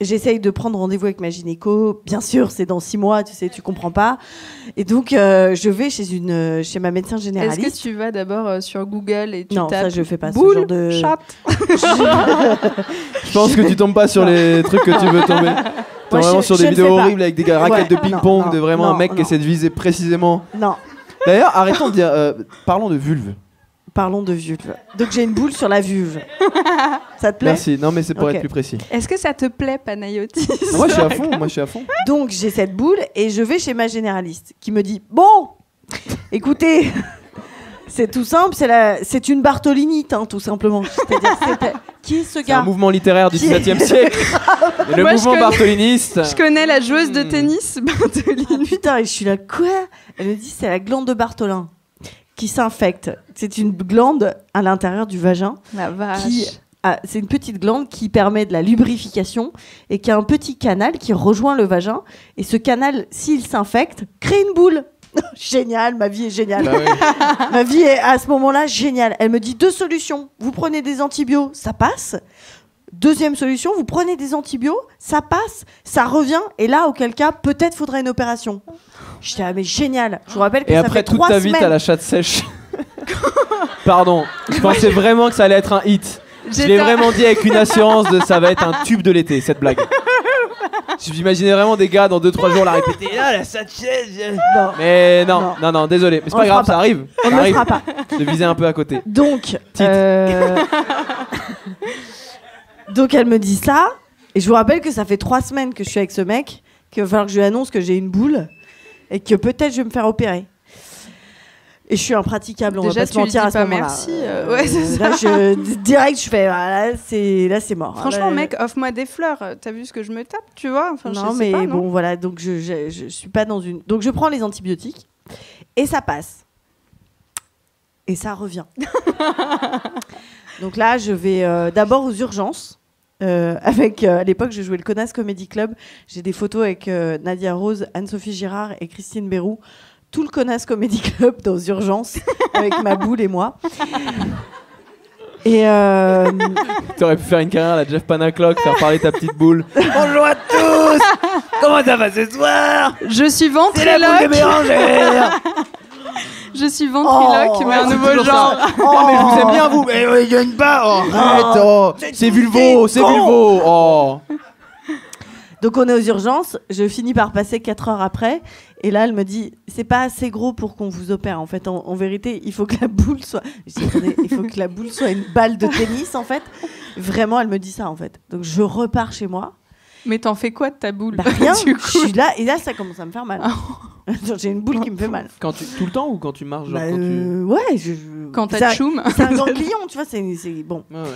j'essaye de prendre rendez-vous avec ma gynéco. Bien sûr, c'est dans 6 mois, tu sais, tu comprends pas. Et donc, je vais chez ma médecin généraliste. Est-ce que tu vas d'abord sur Google et tu tapes... Non, ça, je fais pas boule, ce genre de... chat. Je pense que tu tombes pas sur les trucs que tu veux tomber. T'es vraiment sur des vidéos horribles avec des raquettes de ping-pong, de vraiment un mec qui essaie de viser précisément. Non. D'ailleurs, arrêtons de dire... parlons de vulve. Parlons de vulve. Donc j'ai une boule sur la vulve. Ça te plaît? Merci. Non mais c'est pour être plus précis. Est-ce que ça te plaît, Panayotis? Moi je suis à fond. Donc j'ai cette boule et je vais chez ma généraliste qui me dit bon, écoutez, c'est tout simple, c'est une Bartholinite, hein, tout simplement. C'est-à-dire, qui est ce gars? C'est un mouvement littéraire du XVIIe siècle. Le mouvement bartholiniste. Je connais la joueuse de tennis Bartholine. Ah, putain, et je suis là quoi? Elle me dit c'est la glande de Bartholin qui s'infecte. C'est une glande à l'intérieur du vagin qui c'est une petite glande qui permet de la lubrification et qui a un petit canal qui rejoint le vagin. Et ce canal, s'il s'infecte, crée une boule. Génial, ma vie est géniale. Bah oui. Ma vie est à ce moment-là géniale. Elle me dit deux solutions. Vous prenez des antibiotiques, ça passe. Deuxième solution, vous prenez des antibiotiques, ça passe, ça revient. Et là, auquel cas, peut-être faudrait une opération. Je dis, ah mais génial. Je vous rappelle que et ça après, fait 3 semaines. Et après toute ta vie, t'as la chatte sèche. Pardon, je pensais vraiment que ça allait être un hit. Je l'ai vraiment dit avec une assurance de ça va être un tube de l'été, cette blague. Je m'imaginais vraiment des gars dans 2-3 jours la répéter. Ah, la satchèse. Mais non, désolé. Mais c'est pas grave, ça arrive. On ne le fera pas. Je visais un peu à côté. Donc, donc elle me dit ça. Et je vous rappelle que ça fait 3 semaines que je suis avec ce mec. Qu'il va falloir que je lui annonce que j'ai une boule. Et que peut-être je vais me faire opérer. Et je suis impraticable, on va pas se mentir à ce moment-là. Merci. Ouais, là, direct, je fais, ah, là, c'est mort. Franchement, là, mec, offre-moi des fleurs. T'as vu ce que je me tape, tu vois, enfin, non, je sais mais pas, non bon, voilà. Donc, je suis pas dans une. Donc, je prends les antibiotiques et ça passe. Et ça revient. Donc là, je vais d'abord aux urgences. Avec, à l'époque, je jouais le Connasse Comedy Club. J'ai des photos avec Nadia Rose, Anne-Sophie Girard et Christine Berrou. Tout le Connasse Comedy Club dans urgence avec ma boule et moi. Et t'aurais pu faire une carrière à la Jeff Panaclock, faire parler ta petite boule. Bonjour à tous. Comment ça va ce soir? Je suis ventriloque. C'est la boule de Bérengère. Je suis ventriloque, mais un nouveau genre. Non mais je vous aime bien vous. Mais il y a une barre. Arrête. C'est vulvo, c'est vulvo. Donc on est aux urgences, je finis par passer 4 heures après, et là elle me dit c'est pas assez gros pour qu'on vous opère en fait, en vérité il faut que la boule soit, il faut que la boule soit une balle de tennis en fait, vraiment elle me dit ça en fait, donc je repars chez moi. Mais t'en fais quoi de ta boule? Bah, rien, du coup. Je suis là et là ça commence à me faire mal. J'ai une boule qui me fait mal. Quand tu, tout le temps ou quand tu marches genre, bah, quand tu... Ouais, quand t'as tchoum. C'est un ganglion, tu vois, c'est bon. Ah ouais.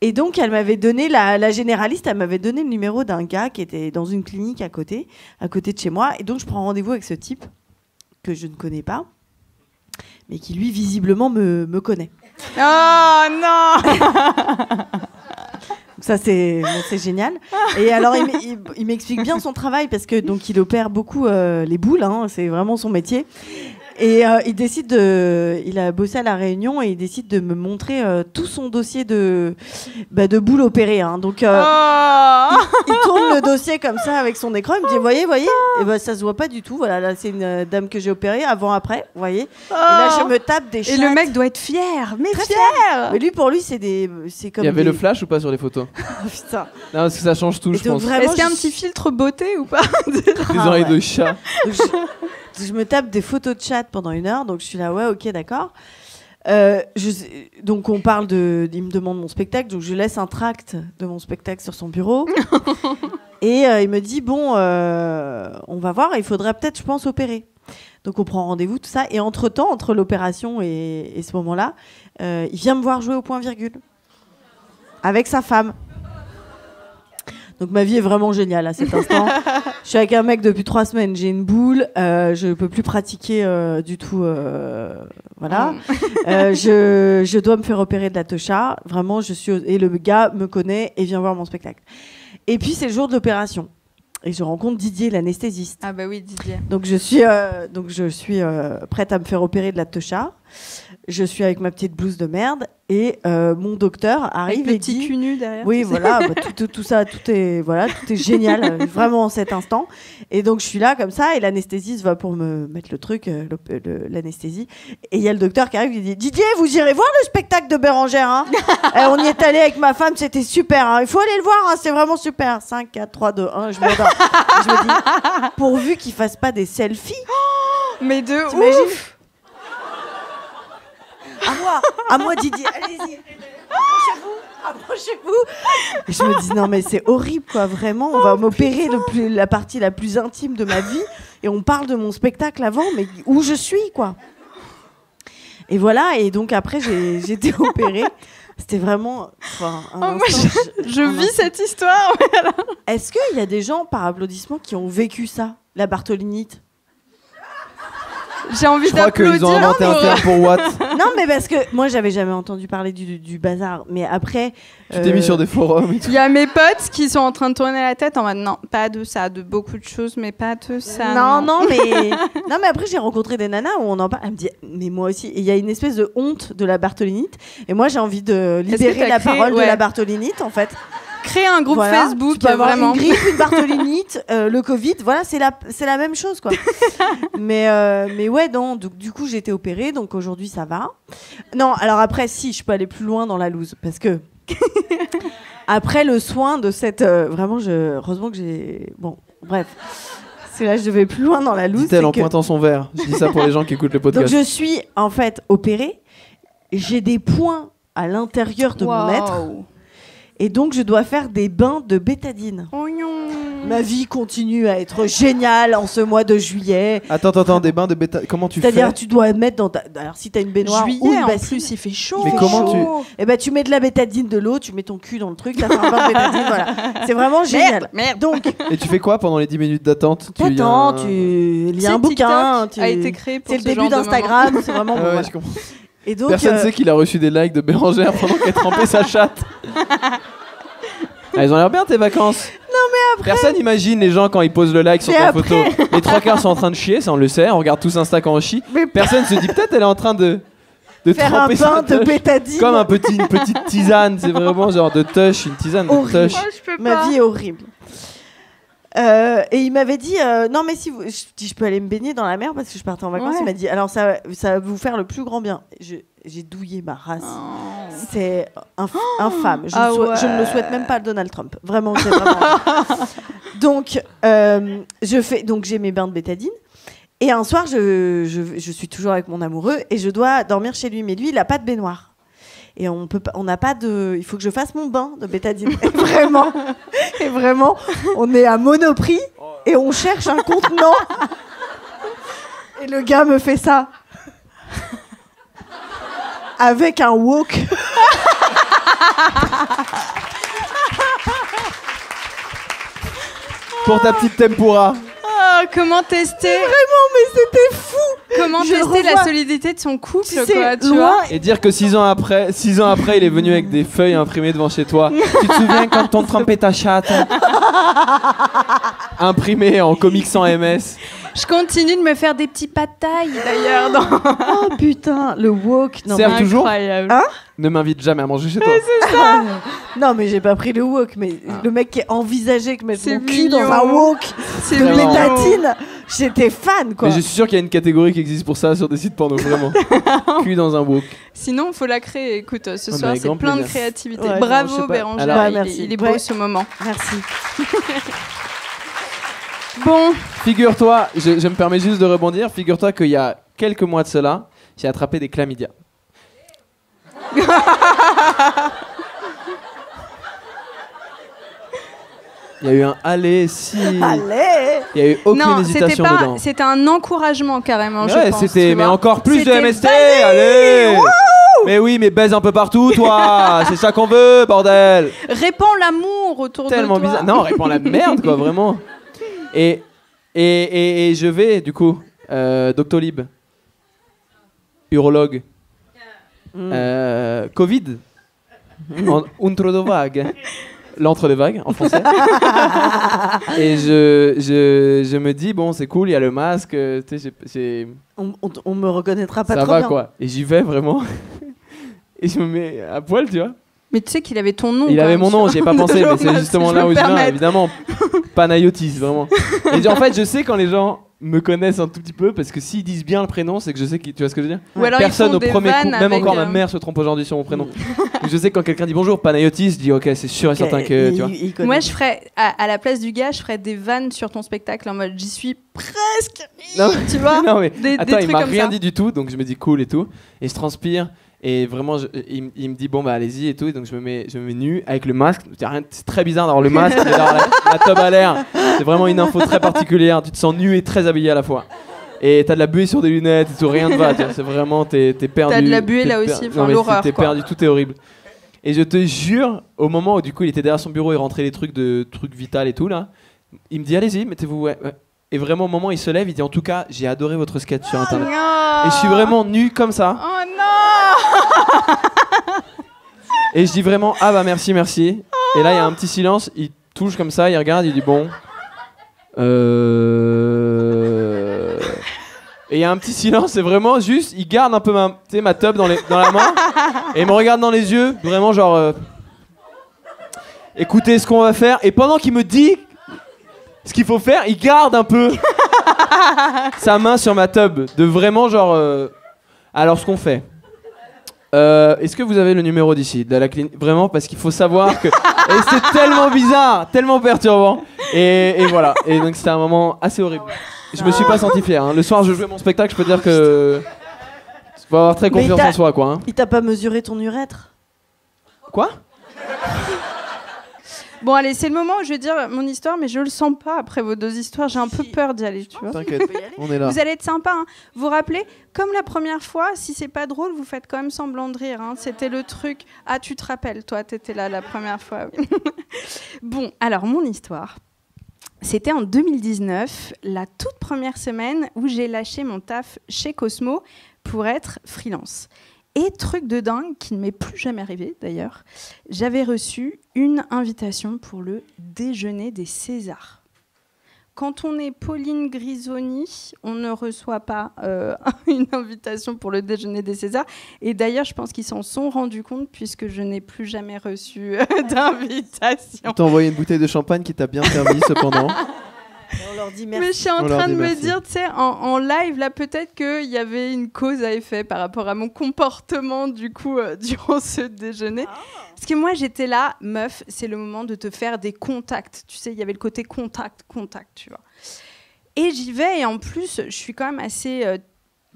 Et donc, elle m'avait donné, la généraliste, elle m'avait donné le numéro d'un gars qui était dans une clinique à côté de chez moi. Et donc, je prends rendez-vous avec ce type que je ne connais pas, mais qui, lui, visiblement, me connaît. Oh non. Donc ça, c'est bon, génial. Et alors, il m'explique bien son travail, parce que donc il opère beaucoup les boules, hein, c'est vraiment son métier. Et il décide il a bossé à La Réunion et il décide de me montrer tout son dossier de boules opérées. Hein. Donc, il tourne le dossier comme ça avec son écran. Il me dit, voyez, et ben, ça se voit pas du tout. Voilà, là, c'est une dame que j'ai opérée avant, après, voyez. Oh. Et là, je me tape des chattes. Et le mec doit être fier, mais très fier. Mais lui, pour lui, c'est des... Il y avait le flash ou pas sur les photos? Putain. Non, parce que ça change tout, je pense. Est-ce qu'il y a un petit filtre beauté ou pas? Des oreilles de chat. Je me tape des photos de chat pendant 1 heure, donc je suis là, ouais, ok, d'accord. Donc on parle il me demande mon spectacle, donc je laisse un tract de mon spectacle sur son bureau. Et il me dit, bon, on va voir, il faudrait peut-être, je pense, opérer. Donc on prend rendez-vous, tout ça. Et entre-temps, entre l'opération et ce moment-là, il vient me voir jouer au Point-Virgule avec sa femme. Donc ma vie est vraiment géniale à cet instant. Je suis avec un mec depuis 3 semaines, j'ai une boule, je peux plus pratiquer du tout, voilà. Je dois me faire opérer de la tocha, vraiment et le gars me connaît et vient voir mon spectacle. Et puis c'est le jour de l'opération et je rencontre Didier l'anesthésiste. Ah bah oui Didier. Donc je suis prête à me faire opérer de la tocha. Je suis avec ma petite blouse de merde et mon docteur arrive et dit... Avec le petit cul nu derrière. Oui, voilà, bah, tout ça, tout est génial, vraiment en cet instant. Et donc, je suis là comme ça et l'anesthésiste va pour me mettre le truc, l'anesthésie. Et il y a le docteur qui arrive et dit « Didier, vous irez voir le spectacle de Bérengère, hein ?» On y est allé avec ma femme, c'était super. Hein. Il faut aller le voir, hein, c'est vraiment super. 5, 4, 3, 2, 1, je m'endors. Je me dis « Pourvu qu'il ne fasse pas des selfies. » Mais de ouf. À moi Didier, allez-y, approchez-vous. Et je me dis non mais c'est horrible quoi, vraiment, on va m'opérer la partie la plus intime de ma vie et on parle de mon spectacle avant, mais où je suis quoi. Et voilà, et donc après j'ai été opérée, c'était vraiment... Enfin, je vis cette histoire. Est-ce qu'il y a des gens par applaudissement qui ont vécu ça, la bartholinite? J'ai envie d'applaudir. Je crois qu'ils ont inventé un terme pour Watt. Non, mais parce que moi, j'avais jamais entendu parler du bazar. Mais après... Tu t'es mis sur des forums et tout. Il y a mes potes qui sont en train de tourner la tête en mode, non, pas de ça, de beaucoup de choses, mais pas de ça. Non, mais après, j'ai rencontré des nanas où on en parle. Elle me dit, mais moi aussi. Et il y a une espèce de honte de la bartholinite. Et moi, j'ai envie de libérer la parole de la bartholinite, en fait. Créer un groupe Facebook, tu peux avoir vraiment une grippe, une bartholinite, le Covid, voilà, c'est la même chose, quoi. mais ouais, non, du coup j'ai été opérée, donc aujourd'hui ça va. Non, alors après si je peux aller plus loin dans la loose, parce que après le soin de cette vraiment, heureusement que j'ai bon, bref. C'est là je vais plus loin dans la loose. Dit-elle en pointant son verre. Je dis ça pour les gens qui écoutent le podcast. Donc je suis en fait opérée, j'ai des points à l'intérieur de mon être. Et donc, je dois faire des bains de bétadine. Oh non. Ma vie continue à être géniale en ce mois de juillet. Attends, des bains de bétadine. Comment tu fais ? C'est-à-dire, tu dois mettre dans ta. Alors, si t'as une baignoire ou une bassine, en plus, il fait chaud. Mais comment tu. Eh ben, tu mets de la bétadine, de l'eau, tu mets ton cul dans le truc, t'as fait un bain de bétadine, voilà. C'est vraiment génial. Merde. Donc. Et tu fais quoi pendant les 10 minutes d'attente ? T'attends, tu lis un bouquin. A été créé pour. C'est le début d'Instagram, c'est vraiment. Ouais, je comprends. Et donc, personne ne sait qu'il a reçu des likes de Bérengère pendant qu'elle trempait sa chatte. Elles ont l'air bien tes vacances. Non mais après... Personne n'imagine les gens quand ils posent le like sur ta photo. Les trois quarts sont en train de chier, ça on le sait. On regarde tous Insta quand on chie. Mais personne se dit peut-être elle est en train de faire un bain de bétadine. Comme une petite tisane. C'est vraiment genre de touche, une tisane horrible. De touche. Oh, ma vie est horrible. Et il m'avait dit non mais si vous, je peux aller me baigner dans la mer parce que je partais en vacances. Ouais. Il m'a dit alors ça va vous faire le plus grand bien. J'ai douillé ma race. Oh. C'est infâme. Je ne le souhaite même pas à Donald Trump. Vraiment. C'est vraiment... Donc j'ai mes bains de bétadine. Et un soir je suis toujours avec mon amoureux et je dois dormir chez lui mais lui il a pas de baignoire. Et on n'a pas de... Il faut que je fasse mon bain de bétadine. Et vraiment, on est à Monoprix et on cherche un contenant. Et le gars me fait ça. Avec un wok. Pour ta petite tempura. Oh, comment tester ? Vraiment, mais c'était fou. Comment tester la solidité de son couple, quoi, tu vois. Et dire que 6 ans après, il est venu avec des feuilles imprimées devant chez toi. Tu te souviens quand on trempait ta chatte imprimée en comics sans MS. Je continue de me faire des petits pad thai d'ailleurs. Oh putain, le wok. Serve toujours. Hein ? Ne m'invite jamais à manger chez toi. C'est ça. Non, mais j'ai pas pris le wok, mais le mec qui a envisagé que mettre mon cul dans un wok de bétadine, j'étais fan, quoi. Mais je suis sûr qu'il y a une catégorie qui existe pour ça sur des sites porno, vraiment. Cul dans un wok. Sinon, faut la créer. Écoute, ce soir, c'est plein de créativité. Ouais, bravo, Bérengère. Il est beau ce moment. Merci. Bon. Figure-toi, je me permets juste de rebondir. Figure-toi qu'il y a quelques mois de cela, j'ai attrapé des chlamydia. Il y a eu un allez, si. Allez. Il y a eu aucune hésitation dedans. C'était un encouragement carrément. Je pense, mais encore plus de MST. Allez. Wouh. Mais oui, mais baise un peu partout, toi. C'est ça qu'on veut, bordel. Répands l'amour autour de toi. Bizarre. Non, répands la merde, quoi, vraiment. Et je vais du coup Doctolib, urologue. Covid l'entre des vagues en français. Et je me dis bon c'est cool, il y a le masque, on me reconnaîtra pas, ça trop va bien. Quoi, et j'y vais vraiment et je me mets à poil, tu vois. Mais tu sais qu'il avait ton nom. Il avait mon nom, j'y ai pas pensé, mais c'est justement là où je viens, évidemment. Panayotis, vraiment. Et en fait je sais quand les gens me connaissent un tout petit peu, parce que s'ils disent bien le prénom, c'est que je sais que, tu vois ce que je veux dire. Ou alors personne au premier coup, même encore ma mère se trompe aujourd'hui sur mon prénom. Je sais que quand quelqu'un dit bonjour Panayotis, je dis ok, c'est sûr et certain que tu vois. Moi je ferais à la place du gars, je ferais des vannes sur ton spectacle en mode j'y suis presque. Non, tu vois. Non mais attends, il m'a rien dit du tout, donc je me dis cool et tout, et je transpire. Et vraiment, il me dit bon bah allez-y et tout, et donc je me mets nu avec le masque. C'est très bizarre d'avoir le masque, d'avoir la teub à l'air. C'est vraiment une info très particulière. Tu te sens nu et très habillé à la fois. Et t'as de la buée sur des lunettes, et tout, rien ne va. C'est vraiment t'es perdu. T'as de la buée là aussi, enfin, l'horreur. T'es perdu, tout est horrible. Et je te jure, au moment où du coup il était derrière son bureau, il rentrait les trucs vital et tout là, il me dit allez-y, mettez-vous. Ouais. Et vraiment, au moment où il se lève, il dit en tout cas, j'ai adoré votre sketch sur internet. Et je suis vraiment nu comme ça. Oh non. Et je dis vraiment, ah bah merci, merci. Et là, il y a un petit silence, il touche comme ça, il regarde, il dit bon. Et il y a un petit silence, c'est vraiment juste, il garde un peu ma teub dans la main. Et il me regarde dans les yeux, vraiment genre. Écoutez ce qu'on va faire. Et pendant qu'il me dit ce qu'il faut faire, il garde un peu sa main sur ma teub. De vraiment genre... Alors ce qu'on fait... Est-ce que vous avez le numéro d'ici de la clinique? Vraiment, parce qu'il faut savoir que... Et c'est tellement bizarre, tellement perturbant. Et voilà. Et donc c'était un moment assez horrible. Je me suis pas senti fier. Hein. Le soir, je jouais mon spectacle, je peux dire que... Faut avoir très confiance en soi, quoi. Hein. Il t'a pas mesuré ton urètre? Quoi? Bon allez, c'est le moment où je vais dire mon histoire, mais je le sens pas après vos deux histoires. J'ai un peu peur d'y aller, tu vois. T'inquiète, on est là. Vous allez être sympa, hein. Vous rappelez, comme la première fois, si c'est pas drôle, vous faites quand même semblant de rire. Hein. C'était le truc. Ah, tu te rappelles, toi, t'étais là la première fois. Oui. Bon, alors mon histoire. C'était en 2019, la toute première semaine où j'ai lâché mon taf chez Cosmo pour être freelance. Et truc de dingue, qui ne m'est plus jamais arrivé d'ailleurs, j'avais reçu une invitation pour le déjeuner des Césars. Quand on est Pauline Grisoni, on ne reçoit pas une invitation pour le déjeuner des Césars. Et d'ailleurs, je pense qu'ils s'en sont rendus compte puisque je n'ai plus jamais reçu d'invitation. T'as envoyé une bouteille de champagne qui t'a bien servi cependant. On leur dit merci. Mais je suis en train de me dire, tu sais, en live, là, peut-être qu'il y avait une cause à effet par rapport à mon comportement, du coup, durant ce déjeuner. Ah. Parce que moi, j'étais là, meuf, c'est le moment de te faire des contacts. Tu sais, il y avait le côté contact, tu vois. Et j'y vais, et en plus, je suis quand même assez...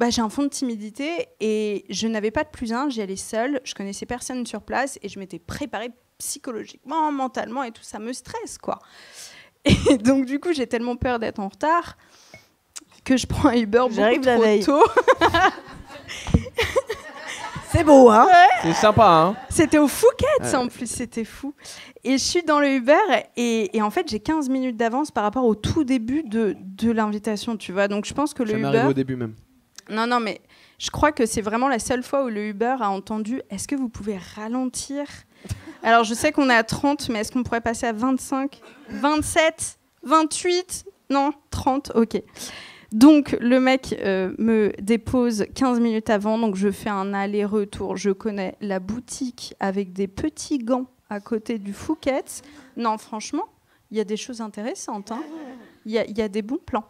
j'ai un fond de timidité, et je n'avais pas de plus un, j'y allais seule, je connaissais personne sur place, et je m'étais préparée psychologiquement, mentalement, et tout, ça me stresse, quoi. Et donc, du coup, j'ai tellement peur d'être en retard que je prends un Uber beaucoup trop tôt. C'est beau, hein? Ouais. C'est sympa, hein? C'était au Fouquet's, en plus, c'était fou. Et je suis dans le Uber et en fait, j'ai 15 minutes d'avance par rapport au tout début de l'invitation, tu vois. Donc, je pense que le Uber... Ça m'arrive au début même. Non, mais je crois que c'est vraiment la seule fois où le Uber a entendu « Est-ce que vous pouvez ralentir ?» Alors, je sais qu'on est à 30, mais est-ce qu'on pourrait passer à 25, 27, 28? Non, 30, ok. Donc, le mec me dépose 15 minutes avant, donc je fais un aller-retour. Je connais la boutique avec des petits gants à côté du Fouquet's. Non, franchement, il y a des choses intéressantes. Hein. Y a des bons plans.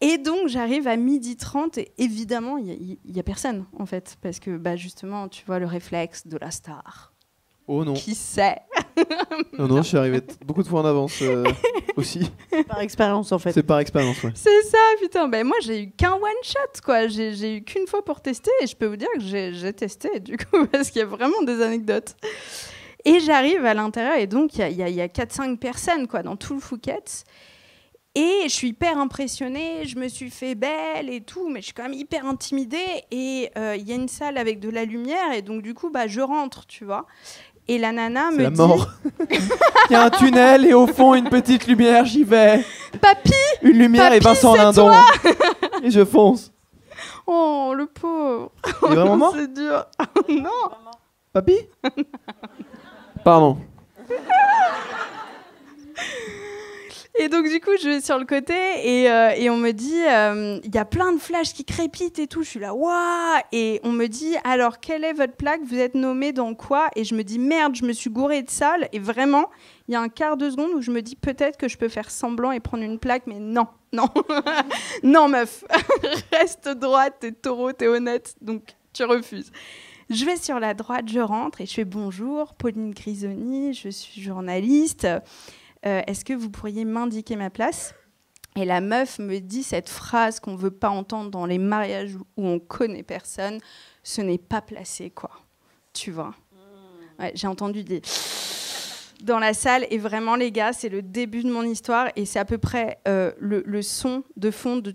Et donc, j'arrive à 12h30 et évidemment, il n'y a personne, en fait, parce que, justement, tu vois le réflexe de la star. Oh non. Qui sait? Non, je suis arrivée beaucoup de fois en avance aussi. Par expérience, en fait. C'est par expérience, ouais. C'est ça, putain. Moi, j'ai eu qu'un one-shot, quoi. J'ai eu qu'une fois pour tester et je peux vous dire que j'ai testé, du coup, parce qu'il y a vraiment des anecdotes. Et j'arrive à l'intérieur et donc, il y a 4-5 personnes, quoi, dans tout le Fouquet's. Et je suis hyper impressionnée, je me suis fait belle et tout, mais je suis quand même hyper intimidée. Et il y a une salle avec de la lumière et donc, du coup, je rentre, tu vois. Et la nana me dit... C'est la mort. Il y a un tunnel et au fond, une petite lumière, j'y vais. Papy! Une lumière Papy, et Vincent Lindon. Et je fonce. Oh, le pauvre. Il est vraiment mort? C'est dur. Non. Papy? Pardon. Et donc, du coup, je vais sur le côté et on me dit, il y a plein de flashs qui crépitent et tout. Je suis là, waouh! Et on me dit, alors, quelle est votre plaque? Vous êtes nommé dans quoi? Et je me dis, merde, je me suis gourée de salle. Et vraiment, il y a un quart de seconde où je me dis, peut-être que je peux faire semblant et prendre une plaque. Mais non. Non, meuf. Reste droite, t'es taureau, t'es honnête. Donc, tu refuses. Je vais sur la droite, je rentre et je fais, bonjour, Pauline Grisoni, je suis journaliste. Est-ce que vous pourriez m'indiquer ma place? Et la meuf me dit cette phrase qu'on ne veut pas entendre dans les mariages où on ne connaît personne. Ce n'est pas placé, quoi. Tu vois? Ouais, j'ai entendu des... dans la salle. Et vraiment, les gars, c'est le début de mon histoire. Et c'est à peu près le son de fond de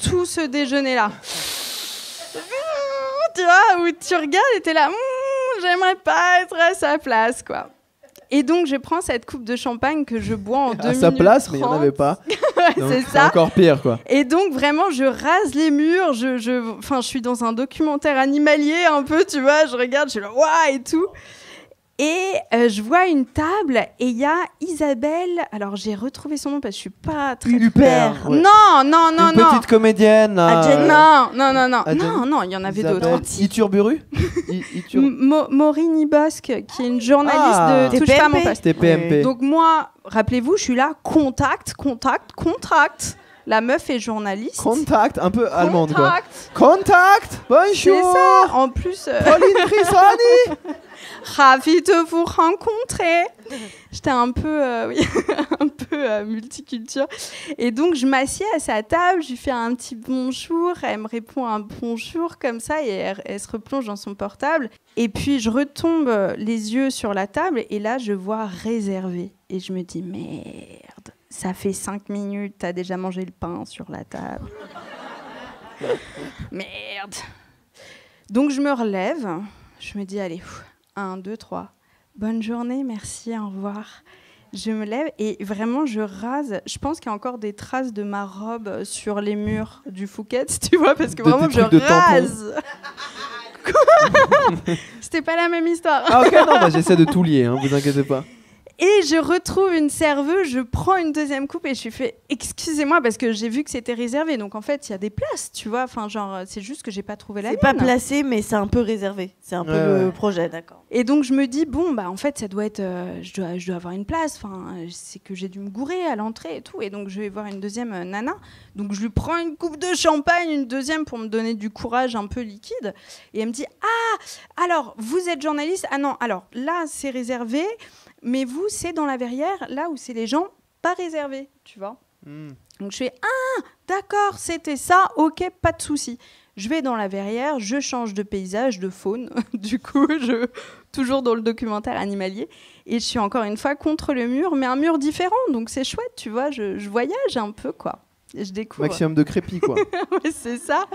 tout ce déjeuner-là. Tu vois? Où tu regardes et tu es là. J'aimerais pas être à sa place, quoi. Et donc, je prends cette coupe de champagne que je bois en 2 minutes 30. À sa place, mais il n'y en avait pas. c'est ça. Encore pire, quoi. Et donc, vraiment, je rase les murs. Je suis dans un documentaire animalier un peu, tu vois. Je regarde, je suis là, waouh, et tout. Et je vois une table et il y a Isabelle. Alors, j'ai retrouvé son nom parce que je suis pas très... Hubert. Ouais. Non. Une petite comédienne. Non, il y en avait d'autres. Iturburu. Maureen Ibasque, qui est une journaliste de Touche pas mon poste. TPMP. Donc moi, rappelez-vous, je suis là, contact. La meuf est journaliste. Contact, un peu allemande, quoi. Contact, bonjour. C'est ça, en plus... Pauline Grisoni. Ravie de vous rencontrer. J'étais un peu multiculture. Et donc, je m'assieds à sa table, je lui fais un petit bonjour. Elle me répond un bonjour comme ça et elle se replonge dans son portable. Et puis, je retombe les yeux sur la table et là, je vois réservé. Et je me dis, merde. Ça fait 5 minutes, t'as déjà mangé le pain sur la table. Merde. Donc je me relève, je me dis, allez, 1, 2, 3, bonne journée, merci, au revoir. Je me lève et vraiment je rase. Je pense qu'il y a encore des traces de ma robe sur les murs du Fouquet's, tu vois, parce que vraiment je rase. Quoi ? C'était pas la même histoire. Ah ok, non, bah, j'essaie de tout lier, hein, vous inquiétez pas. Et je retrouve une serveuse, je prends une deuxième coupe et je lui fais « Excusez-moi » parce que j'ai vu que c'était réservé. Donc en fait, il y a des places, tu vois. Enfin, genre, c'est juste que j'ai pas trouvé la mienne. C'est pas placé, mais c'est un peu réservé. C'est un peu le projet, d'accord. Et donc je me dis « Bon, bah en fait, ça doit être... je dois avoir une place. Enfin, c'est que j'ai dû me gourer à l'entrée et tout. » Et donc je vais voir une deuxième nana. Donc je lui prends une coupe de champagne, une deuxième pour me donner du courage un peu liquide. Et elle me dit « Ah, alors, vous êtes journaliste ? Ah non, alors là, c'est réservé. » Mais vous, c'est dans la verrière, là où c'est les gens pas réservés, tu vois. Mmh. Donc je fais « Ah, d'accord, c'était ça, ok, pas de souci. » Je vais dans la verrière, je change de paysage, de faune. Du coup, toujours dans le documentaire animalier. Et je suis encore une fois contre le mur, mais un mur différent. Donc c'est chouette, tu vois, je voyage un peu, quoi. Je découvre. Maximum de crépi, quoi. Ouais, c'est ça.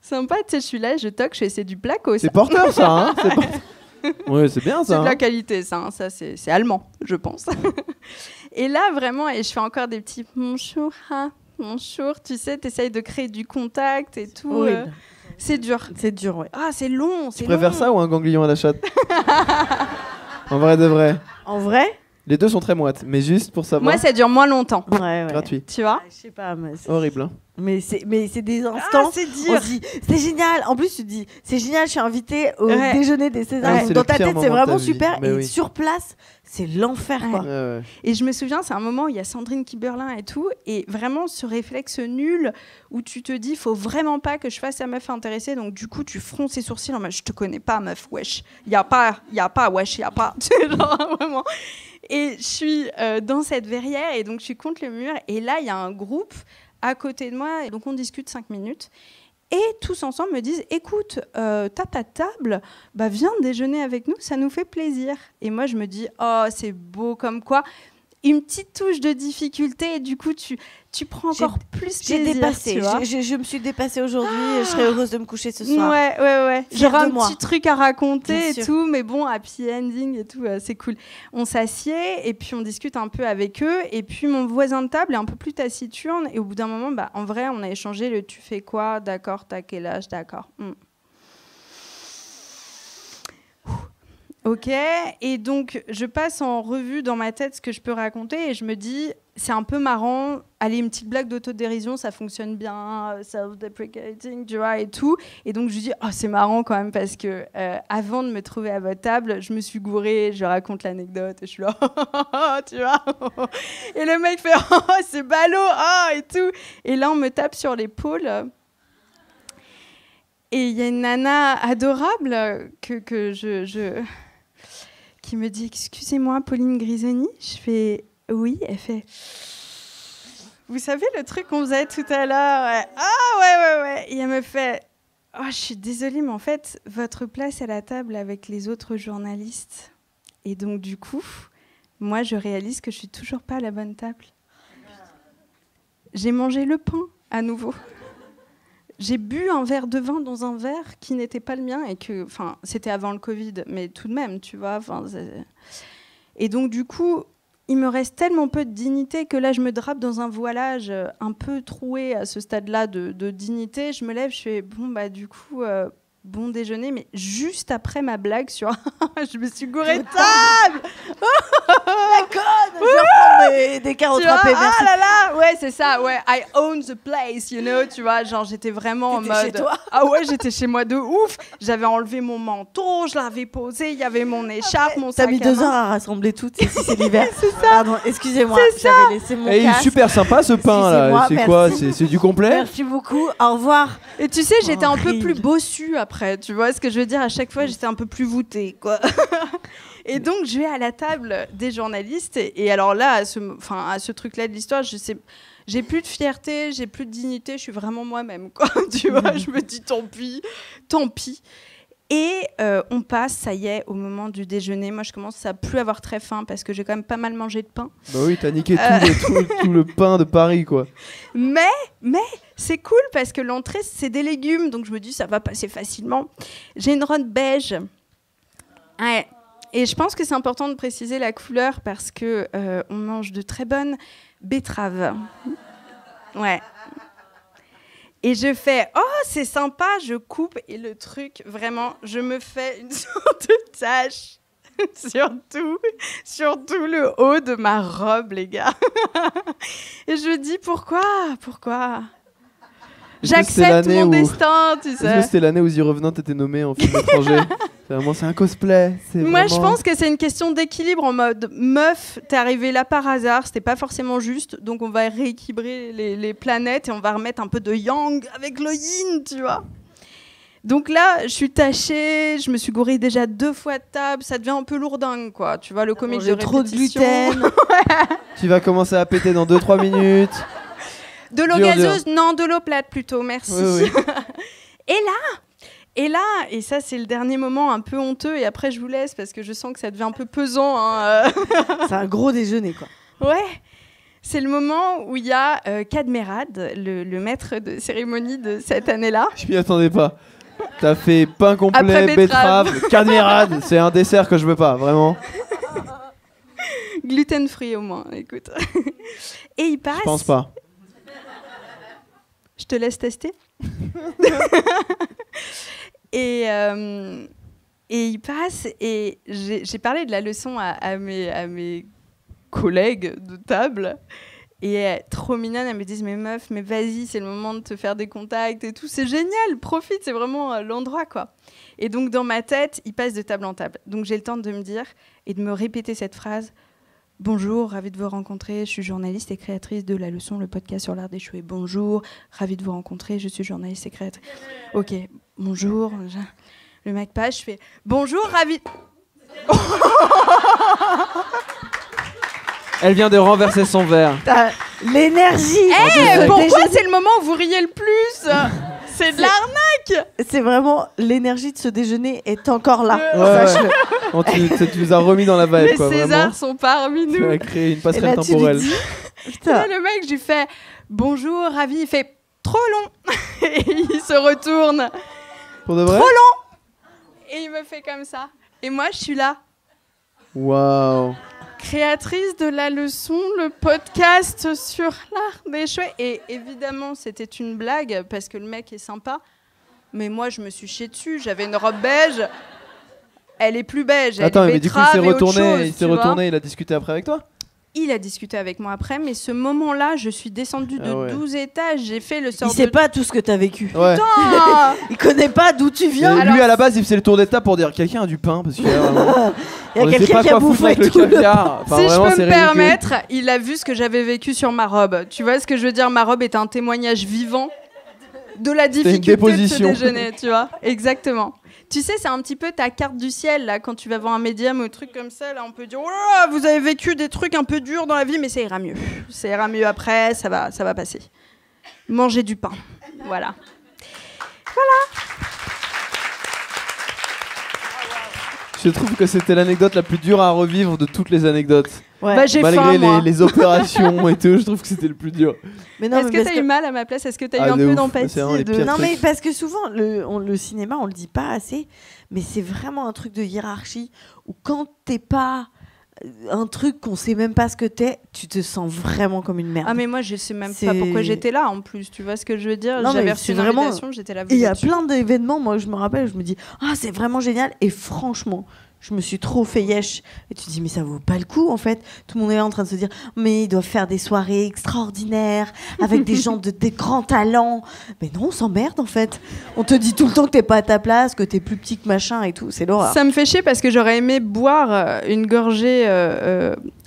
Sympa, tu sais, je suis là, je toque, je fais « C'est du placo, ça. » C'est porteur, ça, hein. C'est porteur. Ouais, c'est bien ça. C'est de la qualité, ça. Hein. Ça, c'est allemand, je pense. Et là, vraiment, et je fais encore des petits bonjour, hein, bonjour. Tu sais, t'essayes de créer du contact et tout. C'est dur. C'est dur, ouais. Ah, c'est long. Tu préfères ça ou un ganglion à la chatte? En vrai de vrai. En vrai? Les deux sont très moites, mais juste pour savoir. Moi, ça dure moins longtemps. Ouais. Gratuit. Tu vois? Je sais pas, mais c'est horrible. Hein. Mais c'est des instants. Ah, c'est dur. On se dit, c'est génial. En plus, tu te dis, c'est génial. Je suis invitée au déjeuner des Césars. Ouais. Dans ta tête, c'est vraiment super. Mais et sur place, c'est l'enfer, quoi. Ouais. Et je me souviens, c'est un moment où il y a Sandrine Kiberlin et tout, et vraiment ce réflexe nul où tu te dis, faut vraiment pas que je fasse la meuf intéressée. Donc du coup, tu fronces ses sourcils en mode, je te connais pas, meuf. Wesh, y a pas. Genre, vraiment. Et je suis dans cette verrière et donc je suis contre le mur et là il y a un groupe à côté de moi et donc on discute 5 minutes et tous ensemble me disent écoute t'as pas de table, bah viens déjeuner avec nous, ça nous fait plaisir. Et moi je me dis oh c'est beau comme quoi, une petite touche de difficulté et du coup tu prends encore plus plaisir. J'ai dépassé, je me suis dépassée aujourd'hui et je serais heureuse de me coucher ce soir. Ouais. J'aurai un petit truc à raconter tout, mais bon, happy ending et tout, c'est cool. On s'assied et puis on discute un peu avec eux et puis mon voisin de table est un peu plus taciturne et au bout d'un moment, bah, en vrai, on a échangé le tu fais quoi, d'accord, t'as quel âge, d'accord. Ok, et donc je passe en revue dans ma tête ce que je peux raconter et je me dis, c'est un peu marrant, allez, une petite blague d'autodérision, ça fonctionne bien, self-deprecating, tu vois, et tout. Et donc je dis, oh, c'est marrant quand même parce que avant de me trouver à votre table, je me suis gourée, je raconte l'anecdote et je suis là, tu vois. Et le mec fait, oh, c'est ballot, oh, et tout. Et là, on me tape sur l'épaule. Et il y a une nana adorable que je... qui me dit « Excusez-moi, Pauline Grisoni ?» Je fais « Oui ?» Elle fait « Vous savez le truc qu'on faisait tout à l'heure ?»« Ah ouais. » Et elle me fait « Oh, je suis désolée, mais en fait, votre place à la table avec les autres journalistes. » Et donc, du coup, moi, je réalise que je suis toujours pas à la bonne table. J'ai mangé le pain à nouveau. J'ai bu un verre de vin dans un verre qui n'était pas le mien et que, enfin, c'était avant le Covid, mais tout de même, tu vois. Et donc, du coup, il me reste tellement peu de dignité que là, je me drape dans un voilage un peu troué à ce stade-là de dignité. Je me lève, je fais, bon, bah du coup, bon déjeuner, mais juste après ma blague sur je me suis gourée de table. La conne. Je vais reprendre des carottes râpées, merci. Ah là là. Ouais, c'est ça, ouais. I own the place, you know, tu vois. Genre, j'étais vraiment en mode... Chez toi. Ah ouais, j'étais chez moi de ouf. J'avais enlevé mon manteau, je l'avais posé, il y avait mon écharpe, mon sac à main. T'as mis 2 heures à rassembler tout, si c'est l'hiver. C'est ça. Pardon, excusez-moi, j'avais laissé mon casque. Il est super sympa, ce pain, là. C'est quoi? C'est du complet? Merci beaucoup, au revoir. Et tu sais, j'étais un peu plus bossue après, tu vois ce que je veux dire? À chaque fois, j'étais un peu plus voûtée, quoi. Et donc, je vais à la table des journalistes. Et alors là, à ce truc-là de l'histoire, je sais... J'ai plus de fierté, j'ai plus de dignité, je suis vraiment moi-même, quoi. Tu vois, je me dis tant pis, tant pis. Et on passe, ça y est, au moment du déjeuner. Moi, je commence à plus avoir très faim parce que j'ai quand même pas mal mangé de pain. Bah oui, t'as niqué tout le pain de Paris, quoi. Mais c'est cool parce que l'entrée, c'est des légumes. Donc, je me dis, ça va passer facilement. J'ai une robe beige. Ouais. Et je pense que c'est important de préciser la couleur parce que on mange de très bonnes betteraves. Ouais. Et je fais « Oh, c'est sympa !» Je coupe et le truc, vraiment, je me fais une sorte de tache sur tout le haut de ma robe, les gars. Et je dis « Pourquoi ?» J'accepte mon destin, tu sais. Est-ce que c'était l'année où J'y revenant t'étais nommée en film étranger? C'est un cosplay. Moi, je pense que c'est une question d'équilibre en mode meuf, t'es arrivée là par hasard, c'était pas forcément juste, donc on va rééquilibrer les planètes et on va remettre un peu de yang avec le yin, tu vois. Donc là, je suis tachée, je me suis gourée déjà 2 fois de table, ça devient un peu lourdingue, quoi. Tu vois, le comique de répétition. Trop de gluten. Tu vas commencer à péter dans 2-3 minutes. De l'eau gazeuse, non, de l'eau plate plutôt, merci. Oui. Et là, et ça c'est le dernier moment un peu honteux, et après je vous laisse parce que je sens que ça devient un peu pesant. Hein. C'est un gros déjeuner, quoi. Ouais, c'est le moment où il y a Cadmérade, le maître de cérémonie de cette année-là. Je m'y attendais pas. T'as fait pain complet, betterave, Cadmérade, c'est un dessert que je veux pas, vraiment. Gluten free au moins, écoute. Et il passe. Je pense pas. Je te laisse tester. et il passe, et j'ai parlé de La Leçon à mes collègues de table, et trop mignonne, elles me disent « Mais meuf, mais vas-y, c'est le moment de te faire des contacts et tout, c'est génial, profite, c'est vraiment l'endroit, quoi. » Et donc dans ma tête, il passe de table en table. Donc j'ai le temps de me dire et de me répéter cette phrase. Bonjour, ravie de vous rencontrer, je suis journaliste et créatrice de La Leçon, le podcast sur l'art d'échouer. Bonjour, ravie de vous rencontrer, je suis journaliste et créatrice. Ok, bonjour, le mec passe, je fais bonjour, ravie... Elle vient de renverser son verre. L'énergie. Pourquoi c'est le moment où vous riez le plus? C'est de l'arnaque. C'est vraiment l'énergie de ce déjeuner est encore là. Ouais. Tu nous as remis dans la vibe. Les Césars sont parmi nous. Tu as créé une passerelle temporelle. Là, le mec, je lui fais bonjour, ravi. Il fait trop long. Et il se retourne. Pour de vrai? Trop long. Et il me fait comme ça. Et moi, je suis là. Waouh. Créatrice de La Leçon, le podcast sur l'art des chouettes. Et évidemment, c'était une blague parce que le mec est sympa. Mais moi, je me suis chiée dessus. J'avais une robe beige. Elle est plus beige. Attends, mais du coup, il s'est retourné. Il a discuté après avec toi? Il a discuté avec moi après, mais ce moment-là, je suis descendue de 12 étages. J'ai fait le sort. Il sait pas tout ce que t'as vécu. Ouais. Putain. Il connaît pas d'où tu viens. Alors, lui, à la base, il faisait le tour d'étape pour dire quelqu'un a du pain parce que. Il y a quelqu'un qui a bouffé tout le caviar. Enfin, si vraiment, je peux me permettre, il a vu ce que j'avais vécu sur ma robe. Tu vois ce que je veux dire? Ma robe est un témoignage vivant de la difficulté de ce déjeuner. Tu vois? Exactement. Tu sais, c'est un petit peu ta carte du ciel, là, quand tu vas voir un médium ou un truc comme ça, là, on peut dire « Oh là, vous avez vécu des trucs un peu durs dans la vie, mais ça ira mieux. Ça ira mieux après, ça va passer. » Manger du pain. Voilà. Je trouve que c'était l'anecdote la plus dure à revivre de toutes les anecdotes. Ouais. Bah, Malgré les opérations et tout, je trouve que c'était le plus dur. Est-ce que t'as eu mal à ma place? Est-ce que t'as eu un peu d'empathie Non, mais parce que souvent, le cinéma, on le dit pas assez, mais c'est vraiment un truc de hiérarchie où quand t'es pas un truc qu'on sait même pas ce que t'es, tu te sens vraiment comme une merde. Ah mais moi je sais même pas pourquoi j'étais là en plus, tu vois ce que je veux dire. J'avais reçu une invitation, j'étais là. Il y a plein d'événements, moi je me rappelle, je me dis ah c'est vraiment génial et franchement je me suis trop fait yesh. Et tu te dis mais ça vaut pas le coup en fait. Tout le monde est là en train de se dire mais ils doivent faire des soirées extraordinaires avec des gens de des grands talents. Mais non, on s'emmerde en fait. On te dit tout le temps que t'es pas à ta place, que t'es plus petit que machin et tout. C'est l'horreur. Ça me fait chier parce que j'aurais aimé boire une gorgée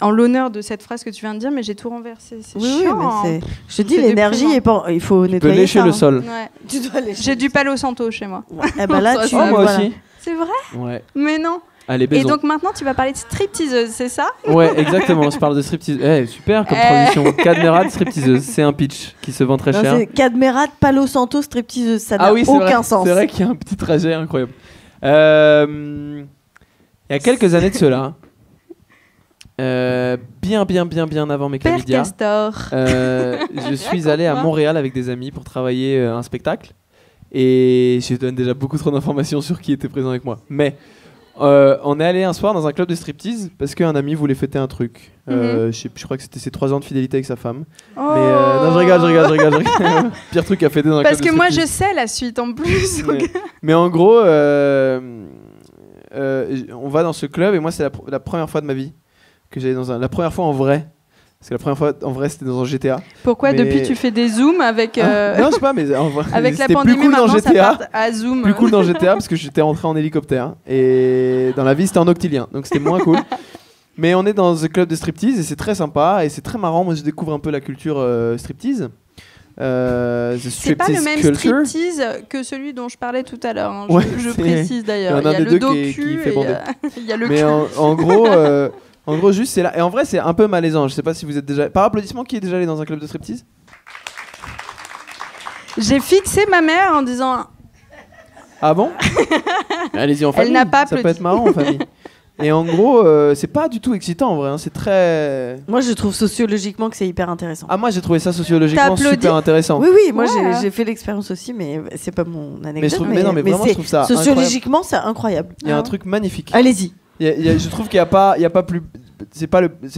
en l'honneur de cette phrase que tu viens de dire, mais j'ai tout renversé. C'est chiant. Mais je te dis l'énergie est pas. Il faut nettoyer. Tu peux lécher le sol. Ouais. Tu dois lécher. J'ai du palo santo chez moi. Ouais. Eh ben là, tu... oh, moi aussi. C'est vrai. Ouais. Mais non. Allez, et donc maintenant tu vas parler de stripteaseuse, c'est ça? Ouais, exactement, je parle de stripteaseuse. Eh, super comme transition. Cadmérade, stripteaseuse, c'est un pitch qui se vend très cher. Cadmérade, Palo Santo, stripteaseuse, ça n'a aucun sens. C'est vrai qu'il y a un petit trajet incroyable. Il y a quelques années de cela, bien avant mes chlamydia, je suis allé à Montréal avec des amis pour travailler un spectacle. Et je donne déjà beaucoup trop d'informations sur qui était présent avec moi. Mais... on est allé un soir dans un club de striptease parce qu'un ami voulait fêter un truc. Je crois que c'était ses 3 ans de fidélité avec sa femme. Oh. Mais non, je rigole. Pire truc à fêter dans un club de striptease. Parce que moi, je sais la suite en plus. Mais en gros, on va dans ce club et moi, c'est la première fois de ma vie que j'allais dans un. La première fois en vrai. Parce que la première fois, en vrai, c'était dans un GTA. Pourquoi depuis tu fais des zooms avec... Non, je sais pas, mais en vrai, avec la pandémie, plus cool dans GTA, ça part à zoom. Plus cool dans GTA, parce que j'étais rentré en hélicoptère. Et dans la vie, c'était en octilien, donc c'était moins cool. Mais on est dans un club de striptease, et c'est très sympa, et c'est très marrant. Moi, je découvre un peu la culture striptease. C'est pas le même striptease que celui dont je parlais tout à l'heure. Hein. Ouais, je précise d'ailleurs. Il y a le docu, il y a le cul. Mais en gros... en gros, juste, c'est là. Et en vrai, c'est un peu malaisant. Je sais pas si vous êtes déjà... Par applaudissement, qui est déjà allé dans un club de striptease? J'ai fixé ma mère en disant... Ah bon? Allez-y en famille. Elle n'a pas applaudi. Ça peut être marrant en famille. Et en gros, c'est pas du tout excitant en vrai. Hein. C'est très... Moi, je trouve sociologiquement que c'est hyper intéressant. Ah, moi, j'ai trouvé ça sociologiquement super intéressant. Oui, oui, moi, j'ai fait l'expérience aussi, mais c'est pas mon anecdote. Mais, mais vraiment, je trouve ça sociologiquement, c'est incroyable. Il y a un truc magnifique. Allez-y. Je trouve qu'il n'y a pas plus... C'est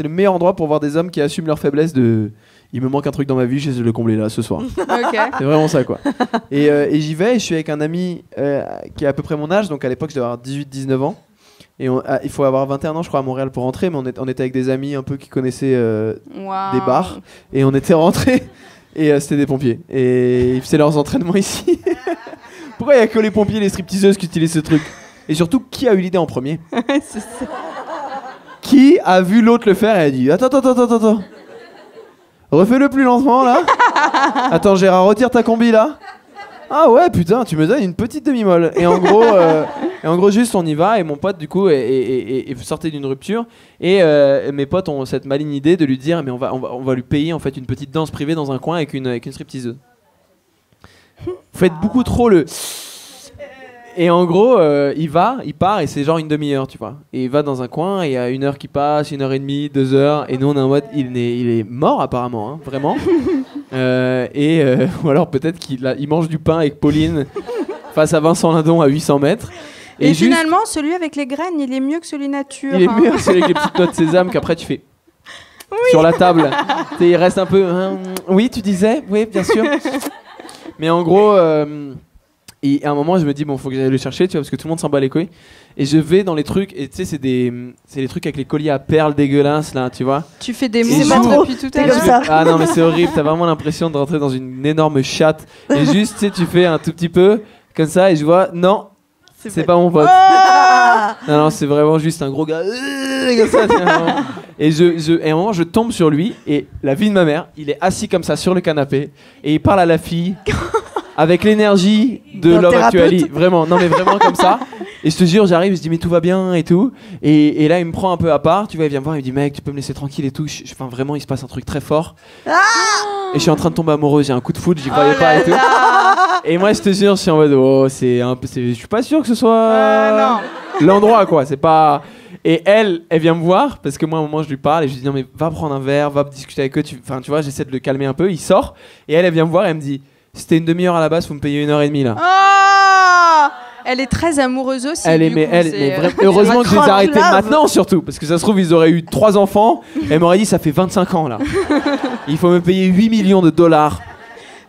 le meilleur endroit pour voir des hommes qui assument leur faiblesse de... Il me manque un truc dans ma vie, je vais le combler là, ce soir. Okay. C'est vraiment ça, quoi. Et j'y vais, et je suis avec un ami qui a à peu près mon âge, donc à l'époque, je devais avoir 18-19 ans. Et il faut avoir 21 ans, je crois, à Montréal pour rentrer, mais on était avec des amis un peu qui connaissaient des bars. Et on était rentrés, et c'était des pompiers. Et ils faisaient leurs entraînements ici. Pourquoi il n'y a que les pompiers et les stripteaseuses qui utilisent ce truc? Et surtout, qui a eu l'idée en premier? C'est ça. Qui a vu l'autre le faire et a dit attends. Refais-le plus lentement là. Attends Gérard, retire ta combi là. Ah ouais putain, tu me donnes une petite demi-molle. Et en gros, juste on y va et mon pote du coup sortait d'une rupture et mes potes ont cette maligne idée de lui dire mais on va lui payer en fait une petite danse privée dans un coin avec une stripteaseuse. Vous faites beaucoup trop le... Et en gros, il part, et c'est genre une demi-heure, tu vois. Et il va dans un coin, et il y a une heure qui passe, 1h30, 2h, et nous on est en mode, il est mort apparemment, hein, vraiment. Ou alors peut-être qu'il mange du pain avec Pauline face à Vincent Lindon à 800 mètres. Et finalement, celui avec les graines, il est mieux que celui nature. Il est mieux que celui avec les petites noix de sésame qu'après tu fais... Oui. Sur la table. Il reste un peu... oui, tu disais? Oui, bien sûr. Mais en gros... Et à un moment, je me dis, bon, faut que j'aille le chercher, tu vois, parce que tout le monde s'en bat les couilles. Et je vais dans les trucs, et tu sais, c'est les trucs avec les colliers à perles dégueulasses, là, tu vois. Tu fais des mouvements depuis tout à l'heure. Ah non, mais c'est horrible, t'as vraiment l'impression de rentrer dans une énorme chatte. Et juste, tu sais, tu fais un tout petit peu, comme ça, et je vois, non, c'est pas mon pote. Ah non, c'est vraiment juste un gros gars. Comme ça, et à un moment, je tombe sur lui, et la vie de ma mère, il est assis comme ça sur le canapé, et il parle à la fille. Avec l'énergie de Love Actually, vraiment, non mais vraiment comme ça. Et je te jure, j'arrive, je dis mais tout va bien et tout. Et là, il me prend un peu à part, tu vois, il vient me voir, il me dit mec, tu peux me laisser tranquille et tout. Enfin, vraiment, il se passe un truc très fort. Ah et je suis en train de tomber amoureux, j'ai un coup de foudre, j'y croyais pas et tout. Et moi, je te jure, je suis en mode, oh, je suis pas sûr que ce soit l'endroit quoi, c'est pas... Et elle vient me voir, parce que moi, à un moment, je lui parle, et je lui dis non mais va prendre un verre, va discuter avec eux, enfin tu vois, j'essaie de le calmer un peu, il sort, et elle vient me voir, et elle me dit... C'était une demi-heure à la base, faut me payer 1h30 là. Ah Elle est très amoureuse aussi. Elle est, heureusement que je les ai arrêtés maintenant, surtout. Parce que ça se trouve, ils auraient eu 3 enfants. Elle m'aurait dit, ça fait 25 ans, là. Il faut me payer 8 millions de dollars.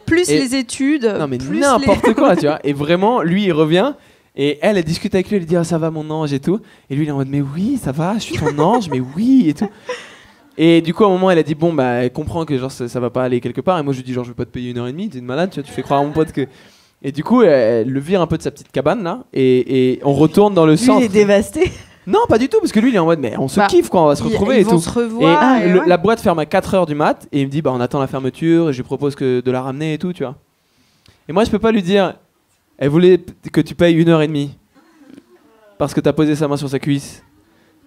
Plus et les études. Non, mais n'importe quoi, tu vois. Et vraiment, lui, il revient. Et elle, elle discute avec lui. Elle lui dit, ah, ça va, mon ange et tout. Et lui, il est en mode, mais oui, ça va, je suis ton ange, mais oui, et tout. Et du coup, à un moment, elle a dit, bon, bah, elle comprend que genre, ça va pas aller quelque part. Et moi, je lui dis, genre, je veux pas te payer 1h30, t'es une malade, tu vois, tu fais croire à mon pote que. Et du coup, elle le vire un peu de sa petite cabane, là, et on retourne dans le centre. Lui, il est dévasté. Non, pas du tout, parce que lui, il est en mode, mais on se kiffe, quoi, on va se retrouver et tout. Se revoir, et la boîte ferme à 4h du mat, et il me dit, bah, on attend la fermeture, et je lui propose de la ramener et tout, tu vois. Et moi, je peux pas lui dire, elle voulait que tu payes 1h30, parce que t'as posé sa main sur sa cuisse.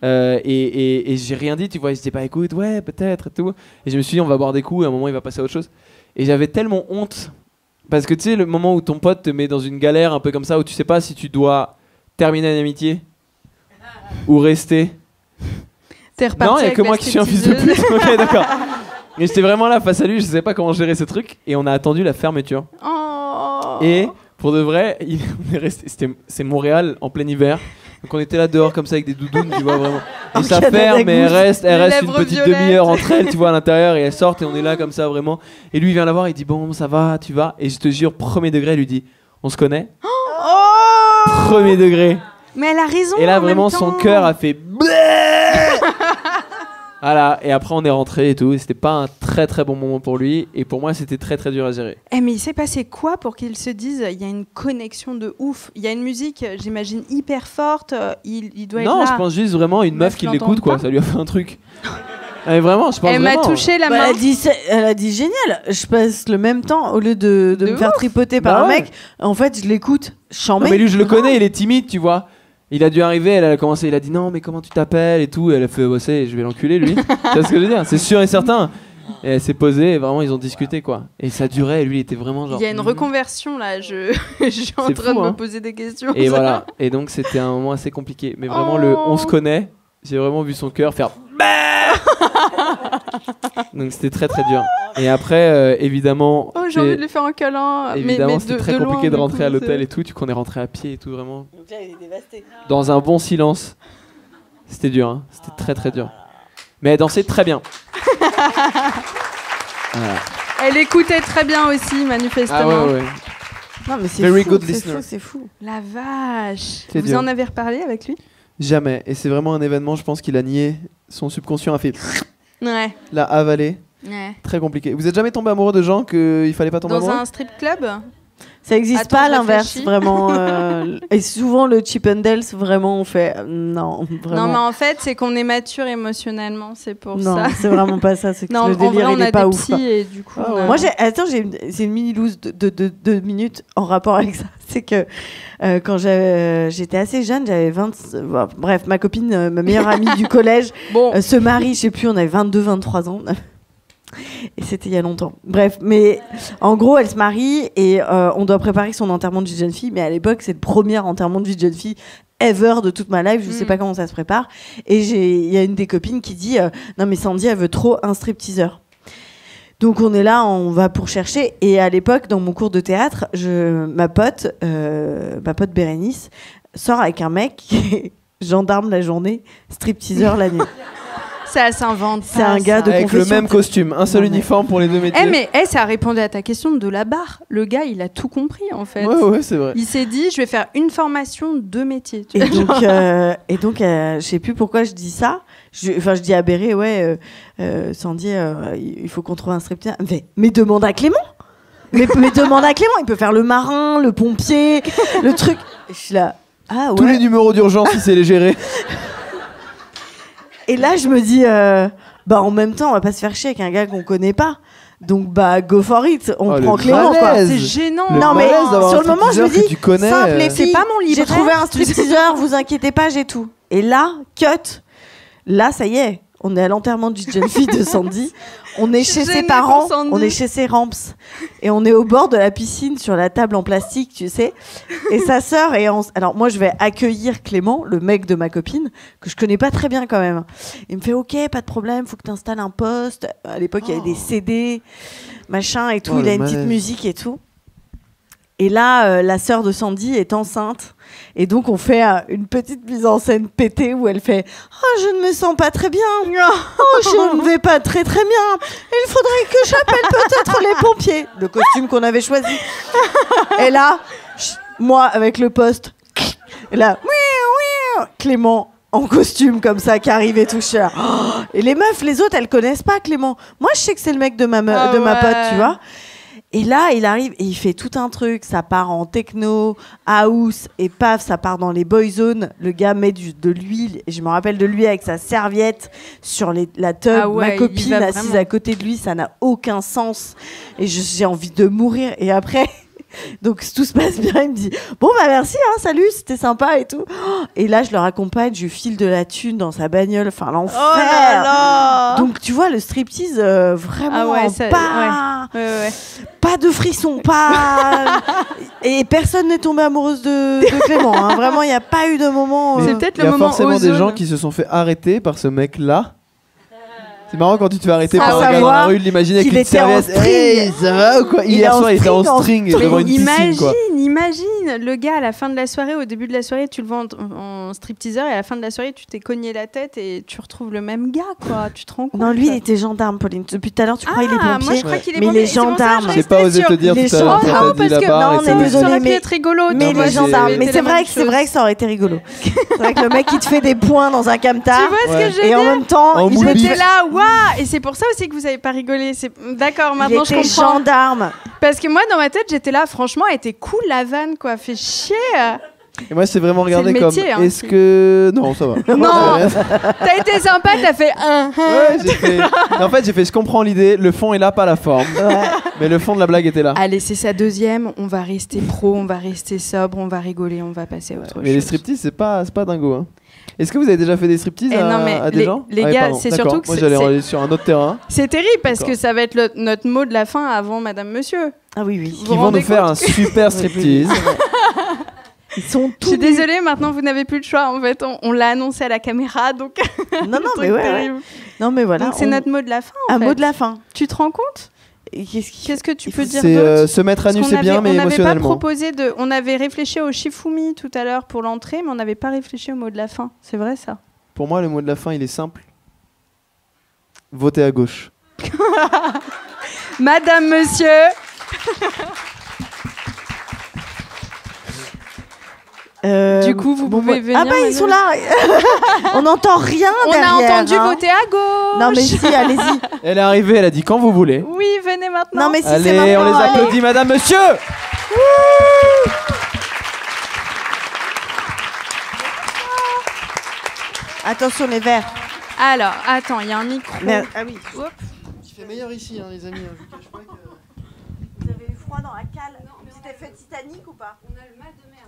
Et j'ai rien dit, tu vois. Il se dit, bah écoute, ouais, peut-être, et tout. Et je me suis dit, on va boire des coups, et à un moment, il va passer à autre chose. Et j'avais tellement honte. Parce que tu sais, le moment où ton pote te met dans une galère un peu comme ça, où tu sais pas si tu dois terminer une amitié ou rester. T'es reparti. Non, il y a que moi qui suis un fils de pute. Ok, d'accord. Mais j'étais vraiment là face à lui, je sais pas comment gérer ce truc. Et on a attendu la fermeture. Oh. Et pour de vrai, on est resté. C'est Montréal en plein hiver. Donc on était là dehors comme ça avec des doudounes, tu vois, vraiment. Et ça ferme et elle reste une petite demi-heure entre elles, tu vois, à l'intérieur, et elles sortent et on est là comme ça vraiment. Et lui il vient la voir, il dit bon ça va, tu vas. Et je te jure, premier degré, elle lui dit on se connaît. Oh, premier degré. Mais elle a raison. Et là vraiment son cœur a fait. Voilà, et après on est rentré et tout, et c'était pas un très très bon moment pour lui, et pour moi c'était très très dur à gérer. Eh mais il s'est passé quoi pour qu'ils se disent, il y a une connexion de ouf, il y a une musique, j'imagine, hyper forte, il doit être là. Non, je pense juste vraiment une meuf qui l'écoute, quoi, ça lui a fait un truc. Ah, mais vraiment, je pense elle m'a touché la main. Elle a dit génial, je passe le même temps, au lieu de me faire tripoter par un mec, en fait je l'écoute, je mais lui je le connais, il est timide, tu vois. Il a dû arriver, elle a commencé, il a dit non mais comment tu t'appelles et tout, elle a fait bosser, je vais l'enculer lui. Tu vois ce que je veux dire, c'est sûr et certain. Et elle s'est posée, et vraiment ils ont discuté quoi. Et ça durait, et lui il était vraiment genre. Il y a une reconversion là, je suis en train de me poser des questions. Et voilà, et donc c'était un moment assez compliqué, mais vraiment le on se connaît, j'ai vraiment vu son cœur faire. Donc c'était très très dur. Et après évidemment. Oh j'ai envie de lui faire un câlin. Évidemment c'était très compliqué de rentrer à l'hôtel et tout. Du coup on est rentré à pied et tout vraiment. Donc là il est dévasté. Dans un bon silence. C'était dur hein. C'était très très dur. Mais elle dansait très bien. Voilà. Elle écoutait très bien aussi manifestement. Ah ouais. Non mais c'est fou, c'est fou. La vache. Vous en avez reparlé avec lui? Jamais. Et c'est vraiment un événement je pense qu'il a nié. Son subconscient a fait. Ouais. L'a avalé. Ouais. Très compliqué. Vous êtes jamais tombé amoureux de gens qu'il fallait pas tomber amoureux ? Dans un strip club ? Ça existe pas l'inverse, vraiment. Et souvent le cheap and dale, vraiment on fait non. Vraiment. Non mais en fait c'est qu'on est mature émotionnellement, c'est pour non, ça. Non c'est vraiment pas ça, c'est que non, le délire vrai, il est pas ouf. Et du coup, oh, ouais. Moi c'est une mini loose de 2 minutes en rapport avec ça. C'est que quand j'étais assez jeune, j'avais 20... Bon, bref, ma copine, ma meilleure amie du collège, bon. Se marie, je sais plus, on avait 22-23 ans. Et c'était il y a longtemps. Bref, mais en gros, elle se marie et on doit préparer son enterrement de vie de jeune fille. Mais à l'époque, c'est le premier enterrement de vie de jeune fille ever de toute ma life. Je sais pas comment ça se prépare. Et il y a une des copines qui dit non mais Sandy, elle veut trop un stripteaseur. Donc on est là, on va pour chercher. Et à l'époque, dans mon cours de théâtre, ma pote Bérénice sort avec un mec qui est gendarme la journée, stripteaseur la nuit. Ça s'invente. C'est un gars de avec le même costume, un seul uniforme pour les 2 métiers. Mais ça répondait à ta question de la barre. Le gars, il a tout compris en fait. Ouais, ouais, c'est vrai. Il s'est dit, je vais faire une formation, 2 métiers. Tu vois, donc, je sais plus pourquoi je dis ça. Enfin, je dis à Béré, ouais, Sandy, il faut qu'on trouve un stripteaseur. Mais demande à Clément. Mais demande à Clément. Il peut faire le marin, le pompier, le truc. Je suis là. Ah ouais. Tous les numéros d'urgence, il sait les gérer. Et là, je me dis, bah en même temps, on va pas se faire chier avec un gars qu'on connaît pas. Donc, bah, go for it. On prend Clément, quoi. C'est gênant. Non, mais sur le moment, je me dis, simple et c'est pas mon livre. J'ai trouvé un stripteaseur, vous inquiétez pas, j'ai tout. Et là, cut. Là, ça y est, on est à l'enterrement du jeune fille de Sandy. On est chez ses parents, on est chez ses ramps. Et on est au bord de la piscine, sur la table en plastique, tu sais. Et sa sœur est en... Alors moi, je vais accueillir Clément, le mec de ma copine, que je connais pas très bien quand même. Il me fait, ok, pas de problème, faut que t'installes un poste. À l'époque, il y avait des CD, machin et tout. Il a une petite musique et tout. Et là, la sœur de Sandy est enceinte. Et donc, on fait une petite mise en scène pétée où elle fait « Oh, je ne me sens pas très bien. Oh, je ne vais pas très très bien. Il faudrait que j'appelle peut-être les pompiers. » Le costume qu'on avait choisi. Et là, moi, avec le poste, et là, Clément, en costume comme ça, qui arrive et tout cher. Et les meufs, les autres, elles connaissent pas Clément. Moi, je sais que c'est le mec de ma pote, tu vois. Et là, il arrive et il fait tout un truc. Ça part en techno, house, et paf, ça part dans les boy zones. Le gars met de l'huile, et je me rappelle de lui avec sa serviette sur la tub. Ah ouais, ma copine assise à côté de lui, ça n'a aucun sens. Et j'ai envie de mourir. Et après... Donc tout se passe bien, il me dit bon bah merci, hein, salut, c'était sympa et tout. Et là je le raccompagne, je file de la thune dans sa bagnole, enfin l'enfer. Oh là là. Donc tu vois le striptease vraiment pas de frissons, pas et personne n'est tombé amoureuse de Clément, hein. Vraiment il n'y a pas eu de moment. C'est peut-être le moment. Il y a forcément des gens qui se sont fait arrêter par ce mec là. C'est marrant quand tu te fais arrêter par un gars dans la rue, de l'imaginer avec une serviette. Hey, ça va ou quoi? Hier soir, il était en string devant une piscine, quoi. Imagine, le gars à la fin de la soirée, au début de la soirée, tu le vends en stripteaseur et à la fin de la soirée, tu t'es cogné la tête et tu retrouves le même gars, quoi. Tu te rends compte? Non, lui, il était gendarme, Pauline. Depuis tout à l'heure, tu crois qu'il est pompier. Moi, je crois qu'il est pompier. Mais les gendarmes, j'ai pas osé te dire tout à l'heure. Non, parce que non, on est désolé, mais mais les gendarmes. Mais c'est vrai que ça aurait été rigolo. C'est vrai que le mec, il te fait des points dans un camtar. Tu vois ce que j'ai dit? Et en même temps, il était là. Et c'est pour ça aussi que vous n'avez pas rigolé. D'accord, maintenant je comprends. Il était gendarme. Parce que moi, dans ma tête, j'étais là, franchement, elle était cool la vanne, quoi. Fait chier. Et moi, c'est vraiment regardé comme. Hein, est-ce que. Non, ça va. Non. T'as été sympa, t'as fait un. Ouais, j'ai fait. En fait, j'ai fait, je comprends l'idée, le fond est là, pas la forme. Ouais. Mais le fond de la blague était là. Allez, c'est sa deuxième, on va rester pro, on va rester sobre, on va rigoler, on va passer à autre chose. Mais les striptease, c'est pas dingo, hein. Est-ce que vous avez déjà fait des striptease à des gens? Les gars, c'est surtout que... Moi, j'allais aller sur un autre terrain. C'est terrible parce que ça va être notre mot de la fin avant Madame Monsieur. Ah oui, oui. Ils vont nous faire un super striptease. Ils sont tous... Je suis désolée, maintenant, vous n'avez plus le choix. En fait, on l'a annoncé à la caméra, donc... Non, non, mais ouais. Non, mais voilà. Donc, c'est notre mot de la fin, en fait. Un mot de la fin. Tu te rends compte? Qu'est-ce que tu peux dire d'autre? Se mettre à nu, c'est bien, mais émotionnellement. On avait réfléchi au Shifumi tout à l'heure pour l'entrée, mais on n'avait pas réfléchi au mot de la fin. C'est vrai, ça? Pour moi, le mot de la fin, il est simple. Votez à gauche. Madame, Monsieur. Du coup, vous pouvez venir. Ah bah ils sont là. On n'entend rien derrière. On a entendu voter à gauche. Non mais si, allez-y. Elle est arrivée, elle a dit quand vous voulez. Oui, venez maintenant. Non mais si, c'est maintenant. Allez, on les applaudit, allez. Madame, Monsieur. Wouh. Attention les verts. Alors, attends, il y a un micro. Mais, ah oui. Il fait meilleur ici, hein, les amis. Je vous cache pas que... Vous avez eu froid dans la cale. C'était fait Titanic ou pas? On a le mal de merde.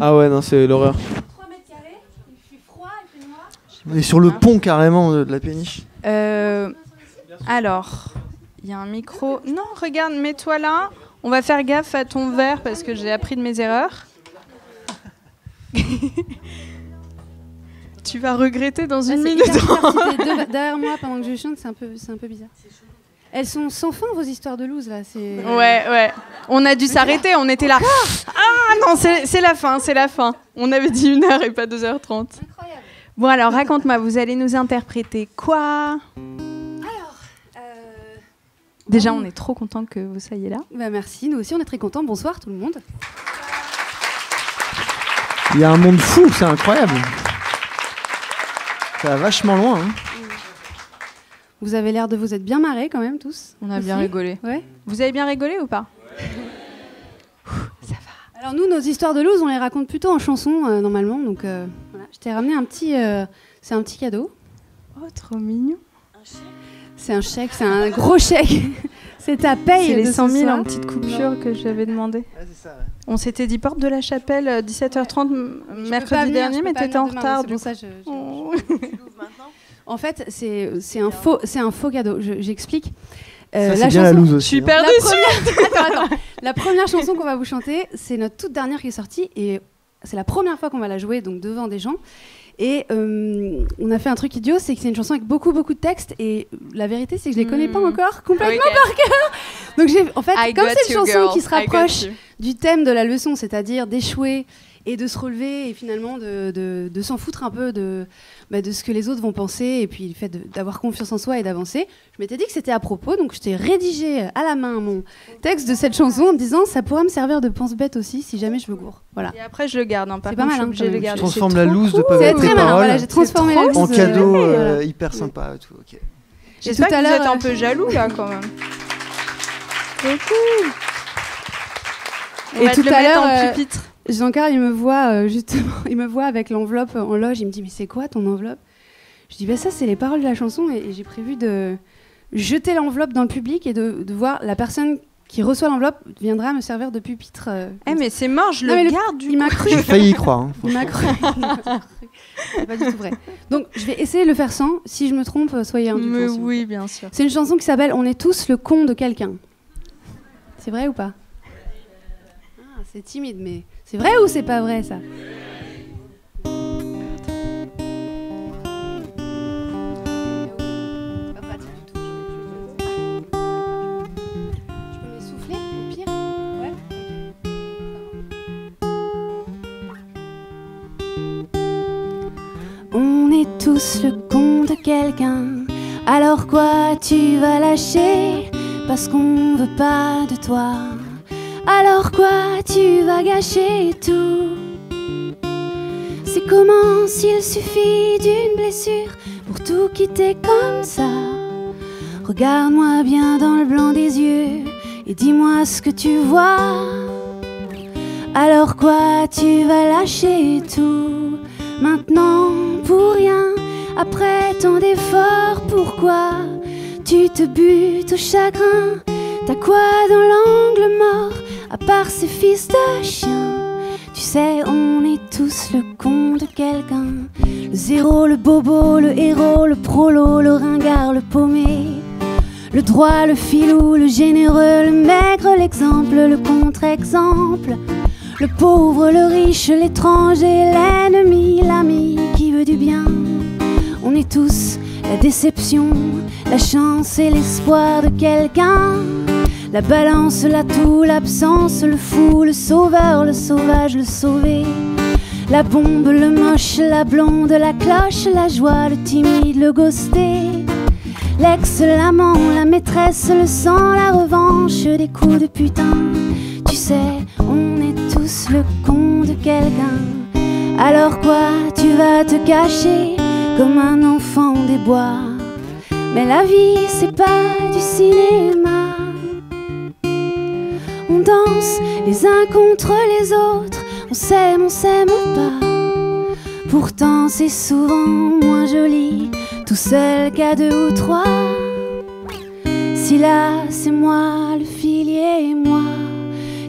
Ah ouais, non, c'est l'horreur. 3 mètres carrés, il fait froid, il fait noir. On est sur le pont carrément de la péniche. Alors, il y a un micro. Non, regarde, mets-toi là. On va faire gaffe à ton verre parce que j'ai appris de mes erreurs. Tu vas regretter dans une minute. Si t'es derrière moi pendant que je chante, c'est un peu bizarre. Elles sont sans fin, vos histoires de loose, là. Ouais, ouais. On a dû s'arrêter, on était là. Ah non, c'est la fin, c'est la fin. On avait dit 1h et pas 2h30. Incroyable. Bon, alors, raconte-moi, vous allez nous interpréter quoi? Alors... Déjà, on est trop contents que vous soyez là. Bah, merci, nous aussi, on est très contents. Bonsoir, tout le monde. Il y a un monde fou, c'est incroyable. Ça va vachement loin, hein. Vous avez l'air de vous être bien marrés quand même tous. On a bien rigolé. Ouais. Vous avez bien rigolé ou pas? Ça va. Alors nous, nos histoires de loose, on les raconte plutôt en chanson normalement. Donc voilà. Je t'ai ramené un petit... c'est un petit cadeau. Oh, trop mignon. Un chèque? C'est un chèque, c'est un gros chèque. C'est ta paye. C'est les 100 000 en petite coupure que j'avais demandé. Ah, ça, ouais. On s'était dit porte de la Chapelle 17h30 mercredi dernier, mais t'étais en retard. Du ça, je l'ouvre maintenant. En fait, c'est un faux cadeau. J'explique. La chanson. Je suis perdue. La première chanson qu'on va vous chanter, c'est notre toute dernière qui est sortie et c'est la première fois qu'on va la jouer donc devant des gens. Et on a fait un truc idiot, c'est que c'est une chanson avec beaucoup de textes et la vérité c'est que je les connais pas encore complètement par cœur. Donc en fait, comme c'est une chanson qui se rapproche du thème de la leçon, c'est-à-dire d'échouer et de se relever et finalement de s'en foutre un peu de ce que les autres vont penser et puis le fait d'avoir confiance en soi et d'avancer, je m'étais dit que c'était à propos, donc je t'ai rédigé à la main mon texte de cette chanson en me disant ça pourra me servir de pense-bête aussi si jamais je me gourre. Voilà. Et après je le garde, hein, c'est pas mal, hein, le garde. Tu transformes la loose de pas tes paroles, voilà, j'ai transformé la loose en cadeau hyper sympa. Ouais. Tout, okay. J'espère que vous êtes un peu jaloux là quand même. C'est cool. Et tout à l'heure, Jean-Carl, il me voit justement, il me voit avec l'enveloppe en loge. Il me dit mais c'est quoi ton enveloppe? Je dis bah ça c'est les paroles de la chanson et j'ai prévu de jeter l'enveloppe dans le public et de voir la personne qui reçoit l'enveloppe viendra me servir de pupitre. Eh mais c'est mort, je le garde. Il m'a cru. J'ai failli y croire. Hein, il m'a cru. C'est pas du tout vrai. Donc je vais essayer de le faire sans. Si je me trompe, soyez indulgents. Mais oui, bien sûr. C'est une chanson qui s'appelle On est tous le con de quelqu'un. C'est vrai ou pas? Ah, c'est timide, mais c'est vrai ou c'est pas vrai ça? Tous le con de quelqu'un, alors quoi tu vas lâcher parce qu'on veut pas de toi, alors quoi tu vas gâcher tout. C'est comment s'il suffit d'une blessure pour tout quitter comme ça. Regarde-moi bien dans le blanc des yeux et dis-moi ce que tu vois, alors quoi tu vas lâcher tout maintenant pour rien. Après tant d'efforts, pourquoi tu te butes au chagrin? T'as quoi dans l'angle mort, à part ces fils de chien? Tu sais, on est tous le con de quelqu'un. Le zéro, le bobo, le héros, le prolo, le ringard, le paumé. Le droit, le filou, le généreux, le maigre, l'exemple, le contre-exemple. Le pauvre, le riche, l'étranger, l'ennemi, l'ami qui veut du bien. On est tous la déception, la chance et l'espoir de quelqu'un. La balance, l'atout, l'absence, le fou, le sauveur, le sauvage, le sauvé. La bombe, le moche, la blonde, la cloche, la joie, le timide, le ghosté. L'ex, l'amant, la maîtresse, le sang, la revanche, des coups de putain. Tu sais, on est tous le con de quelqu'un. Alors quoi, tu vas te cacher comme un enfant des bois, mais la vie c'est pas du cinéma. On danse les uns contre les autres, on s'aime pas. Pourtant c'est souvent moins joli, tout seul qu'à deux ou trois. Si là c'est moi, le filier et moi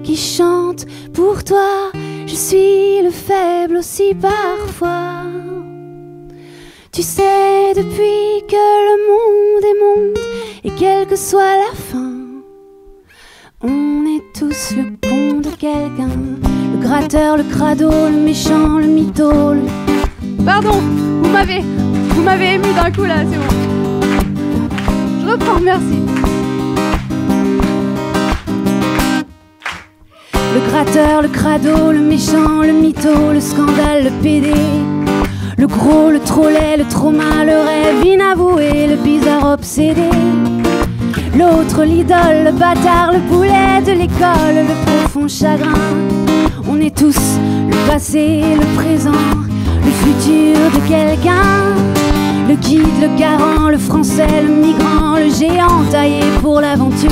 qui chante pour toi, je suis le faible aussi parfois. Tu sais, depuis que le monde est monde, et quelle que soit la fin, on est tous le con de quelqu'un. Le gratteur, le crado, le méchant, le mytho, le... Pardon, vous m'avez ému d'un coup là, c'est bon. Je reprends, merci. Le gratteur, le crado, le méchant, le mytho, le scandale, le pédé. Le gros, le trop laid, le trauma, le rêve inavoué, le bizarre obsédé. L'autre, l'idole, le bâtard, le boulet de l'école, le profond chagrin. On est tous le passé, le présent, le futur de quelqu'un. Le guide, le garant, le français, le migrant, le géant taillé pour l'aventure.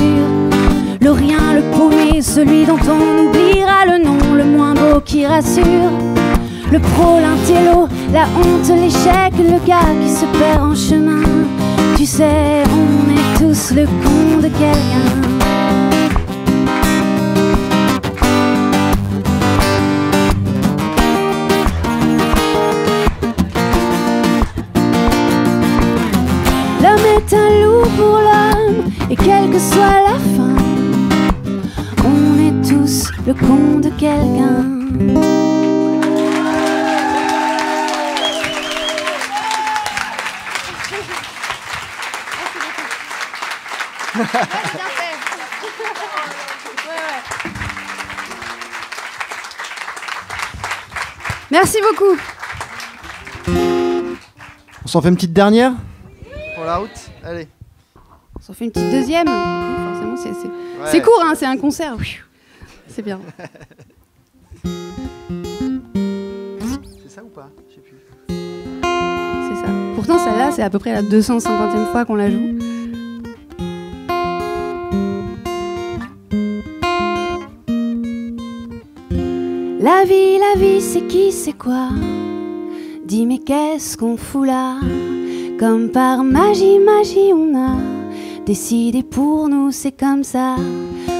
Le rien, le paumé, celui dont on oubliera le nom, le moins beau qui rassure. Le pro, l'intello, la honte, l'échec, le gars qui se perd en chemin. Tu sais, on est tous le con de quelqu'un. L'homme est un loup pour l'homme, et quelle que soit la fin, on est tous le con de quelqu'un. Ouais, c'est bien fait. Ouais, ouais. Merci beaucoup. On s'en fait une petite dernière pour la route. Allez. On s'en fait une petite deuxième. Forcément, c'est court, hein, c'est un concert. C'est bien. C'est ça ou pas? Je sais plus. C'est ça. Pourtant, celle-là, c'est à peu près la 250e fois qu'on la joue. La vie, c'est qui, c'est quoi? Dis, mais qu'est-ce qu'on fout là? Comme par magie, magie, on a décidé pour nous, c'est comme ça.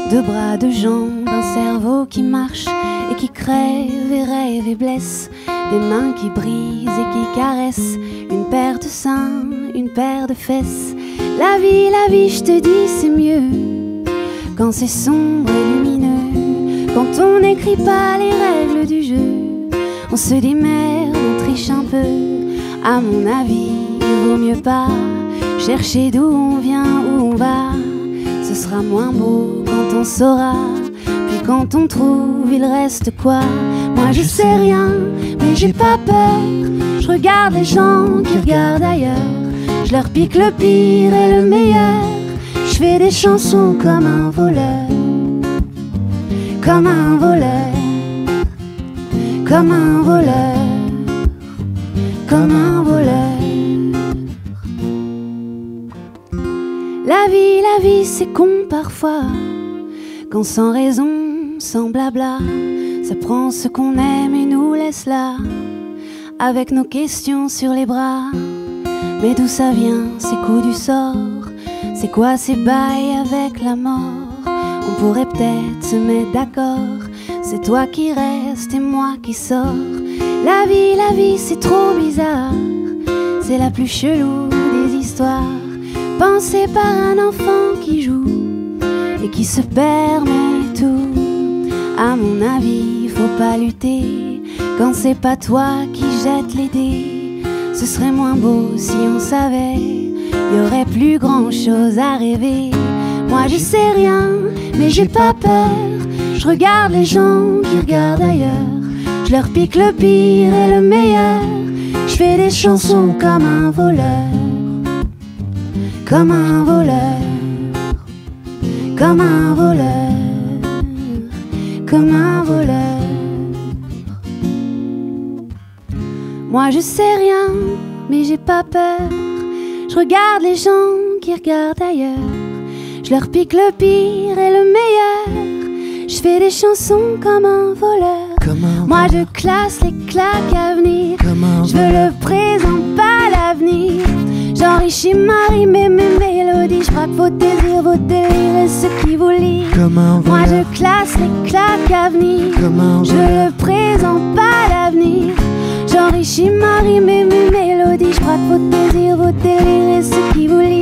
Deux bras, deux jambes, un cerveau qui marche et qui crève et rêve et blesse. Des mains qui brisent et qui caressent. Une paire de seins, une paire de fesses. La vie, je te dis, c'est mieux quand c'est sombre et lumineux. Quand on n'écrit pas les règles du jeu, on se démerde, on triche un peu. À mon avis, il vaut mieux pas chercher d'où on vient, où on va. Ce sera moins beau quand on saura. Puis quand on trouve, il reste quoi? Moi je sais rien, mais j'ai pas peur. Je regarde les gens qui regardent ailleurs. Je leur pique le pire et le meilleur. Je fais des chansons comme un voleur. Comme un voleur, comme un voleur, comme un voleur. La vie, c'est con parfois, quand sans raison, sans blabla, ça prend ce qu'on aime et nous laisse là, avec nos questions sur les bras. Mais d'où ça vient, ces coups du sort? C'est quoi ces bails avec la mort? On pourrait peut-être se mettre d'accord. C'est toi qui reste et moi qui sors. La vie, c'est trop bizarre. C'est la plus chelou des histoires. Pensée par un enfant qui joue et qui se permet tout. À mon avis, faut pas lutter quand c'est pas toi qui jette les dés. Ce serait moins beau si on savait. Y aurait plus grand chose à rêver. Moi je sais rien, mais j'ai pas peur. Je regarde les gens qui regardent ailleurs. Je leur pique le pire et le meilleur. Je fais des chansons comme un voleur. Comme un voleur. Comme un voleur. Comme un voleur. Moi je sais rien, mais j'ai pas peur. Je regarde les gens qui regardent ailleurs. Je leur pique le pire et le meilleur. Je fais des chansons comme un voleur. Moi je classe les claques à venir. Je veux le présent, pas l'avenir. J'enrichis ma rime et mes mélodies. Je frappe vos désirs et ceux qui vous lient. Moi je classe les claques à venir. Je veux le présent, pas l'avenir. J'enrichis ma rime et mes mélodies. Je frappe vos désirs et ceux qui vous lient.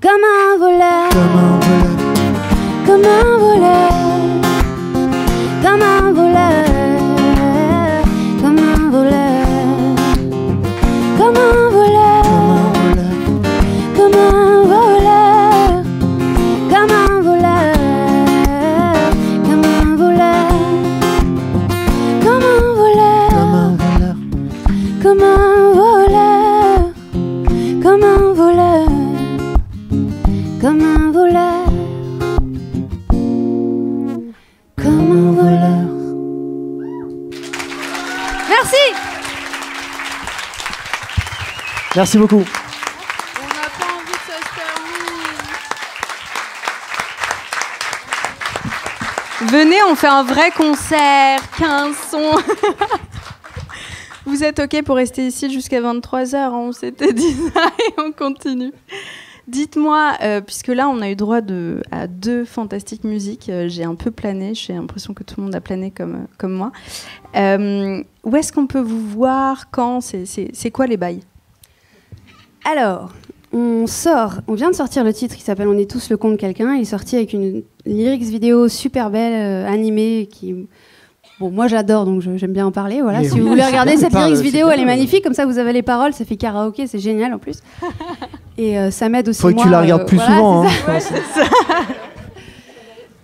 Comme un voleur, comme un voleur, comme un voleur, comme un voleur, comme un voleur, comme un voleur, comme un voleur, comme un voleur, comme un voleur, comme un voleur, comme un voleur. Comme un voleur, comme un voleur. Merci. Merci beaucoup. On n'a pas envie que ça se termine. Venez, on fait un vrai concert, 15 sons. Vous êtes OK pour rester ici jusqu'à 23h, on s'était dit ça et on continue. Dites-moi, puisque là on a eu droit à deux fantastiques musiques, j'ai un peu plané, j'ai l'impression que tout le monde a plané comme moi. Où est-ce qu'on peut vous voir? Quand? C'est quoi les bails? Alors, on vient de sortir le titre qui s'appelle « On est tous le con de quelqu'un ». Il est sorti avec une lyrics vidéo super belle, animée, qui... Bon, moi j'adore, donc j'aime bien en parler. Voilà. Si vous voulez regarder cette lyrics vidéo, elle est magnifique. Comme ça, vous avez les paroles, ça fait karaoké, c'est génial en plus. Et ça m'aide aussi. Faut que tu la regardes plus souvent. Hein.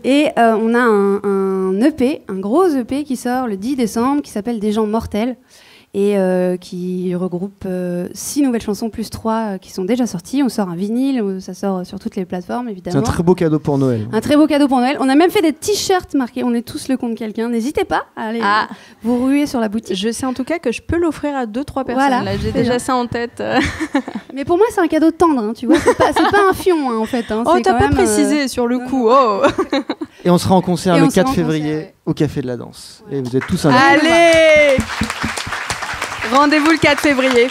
Et on a un EP, un gros EP qui sort le 10 décembre, qui s'appelle « Des gens mortels » et qui regroupe 6 nouvelles chansons plus 3 qui sont déjà sorties. On sort un vinyle, ça sort sur toutes les plateformes, évidemment. C'est un très beau cadeau pour Noël. Un très beau cadeau pour Noël. On a même fait des t-shirts marqués « On est tous le compte quelqu'un ». N'hésitez pas à aller vous ruer sur la boutique. Je sais en tout cas que je peux l'offrir à 2-3 personnes. Voilà. Là, j'ai déjà ça en tête. Mais pour moi, c'est un cadeau tendre, hein, tu vois. C'est pas un fion, hein, en fait. Hein. Oh, t'as pas précisé sur le coup. Oh. Et on sera en concert le 4 février au Café de la Danse. Ouais. Et vous êtes tous invités. Allez, rendez-vous le 4 février.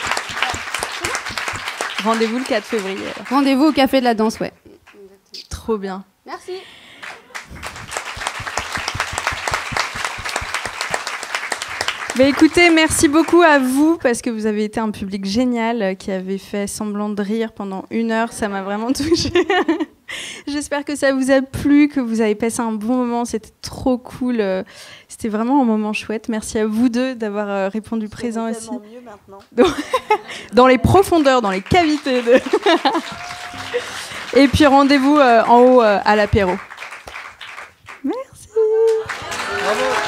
Rendez-vous le 4 février. Rendez-vous au Café de la Danse, ouais. Trop bien. Merci. Bah écoutez, merci beaucoup à vous parce que vous avez été un public génial qui avait fait semblant de rire pendant 1 heure. Ça m'a vraiment touchée. J'espère que ça vous a plu, que vous avez passé un bon moment. C'était trop cool. C'était vraiment un moment chouette. Merci à vous deux d'avoir répondu présent aussi. Mieux maintenant. Dans les profondeurs, dans les cavités. Et puis rendez-vous en haut à l'apéro. Merci. Bravo.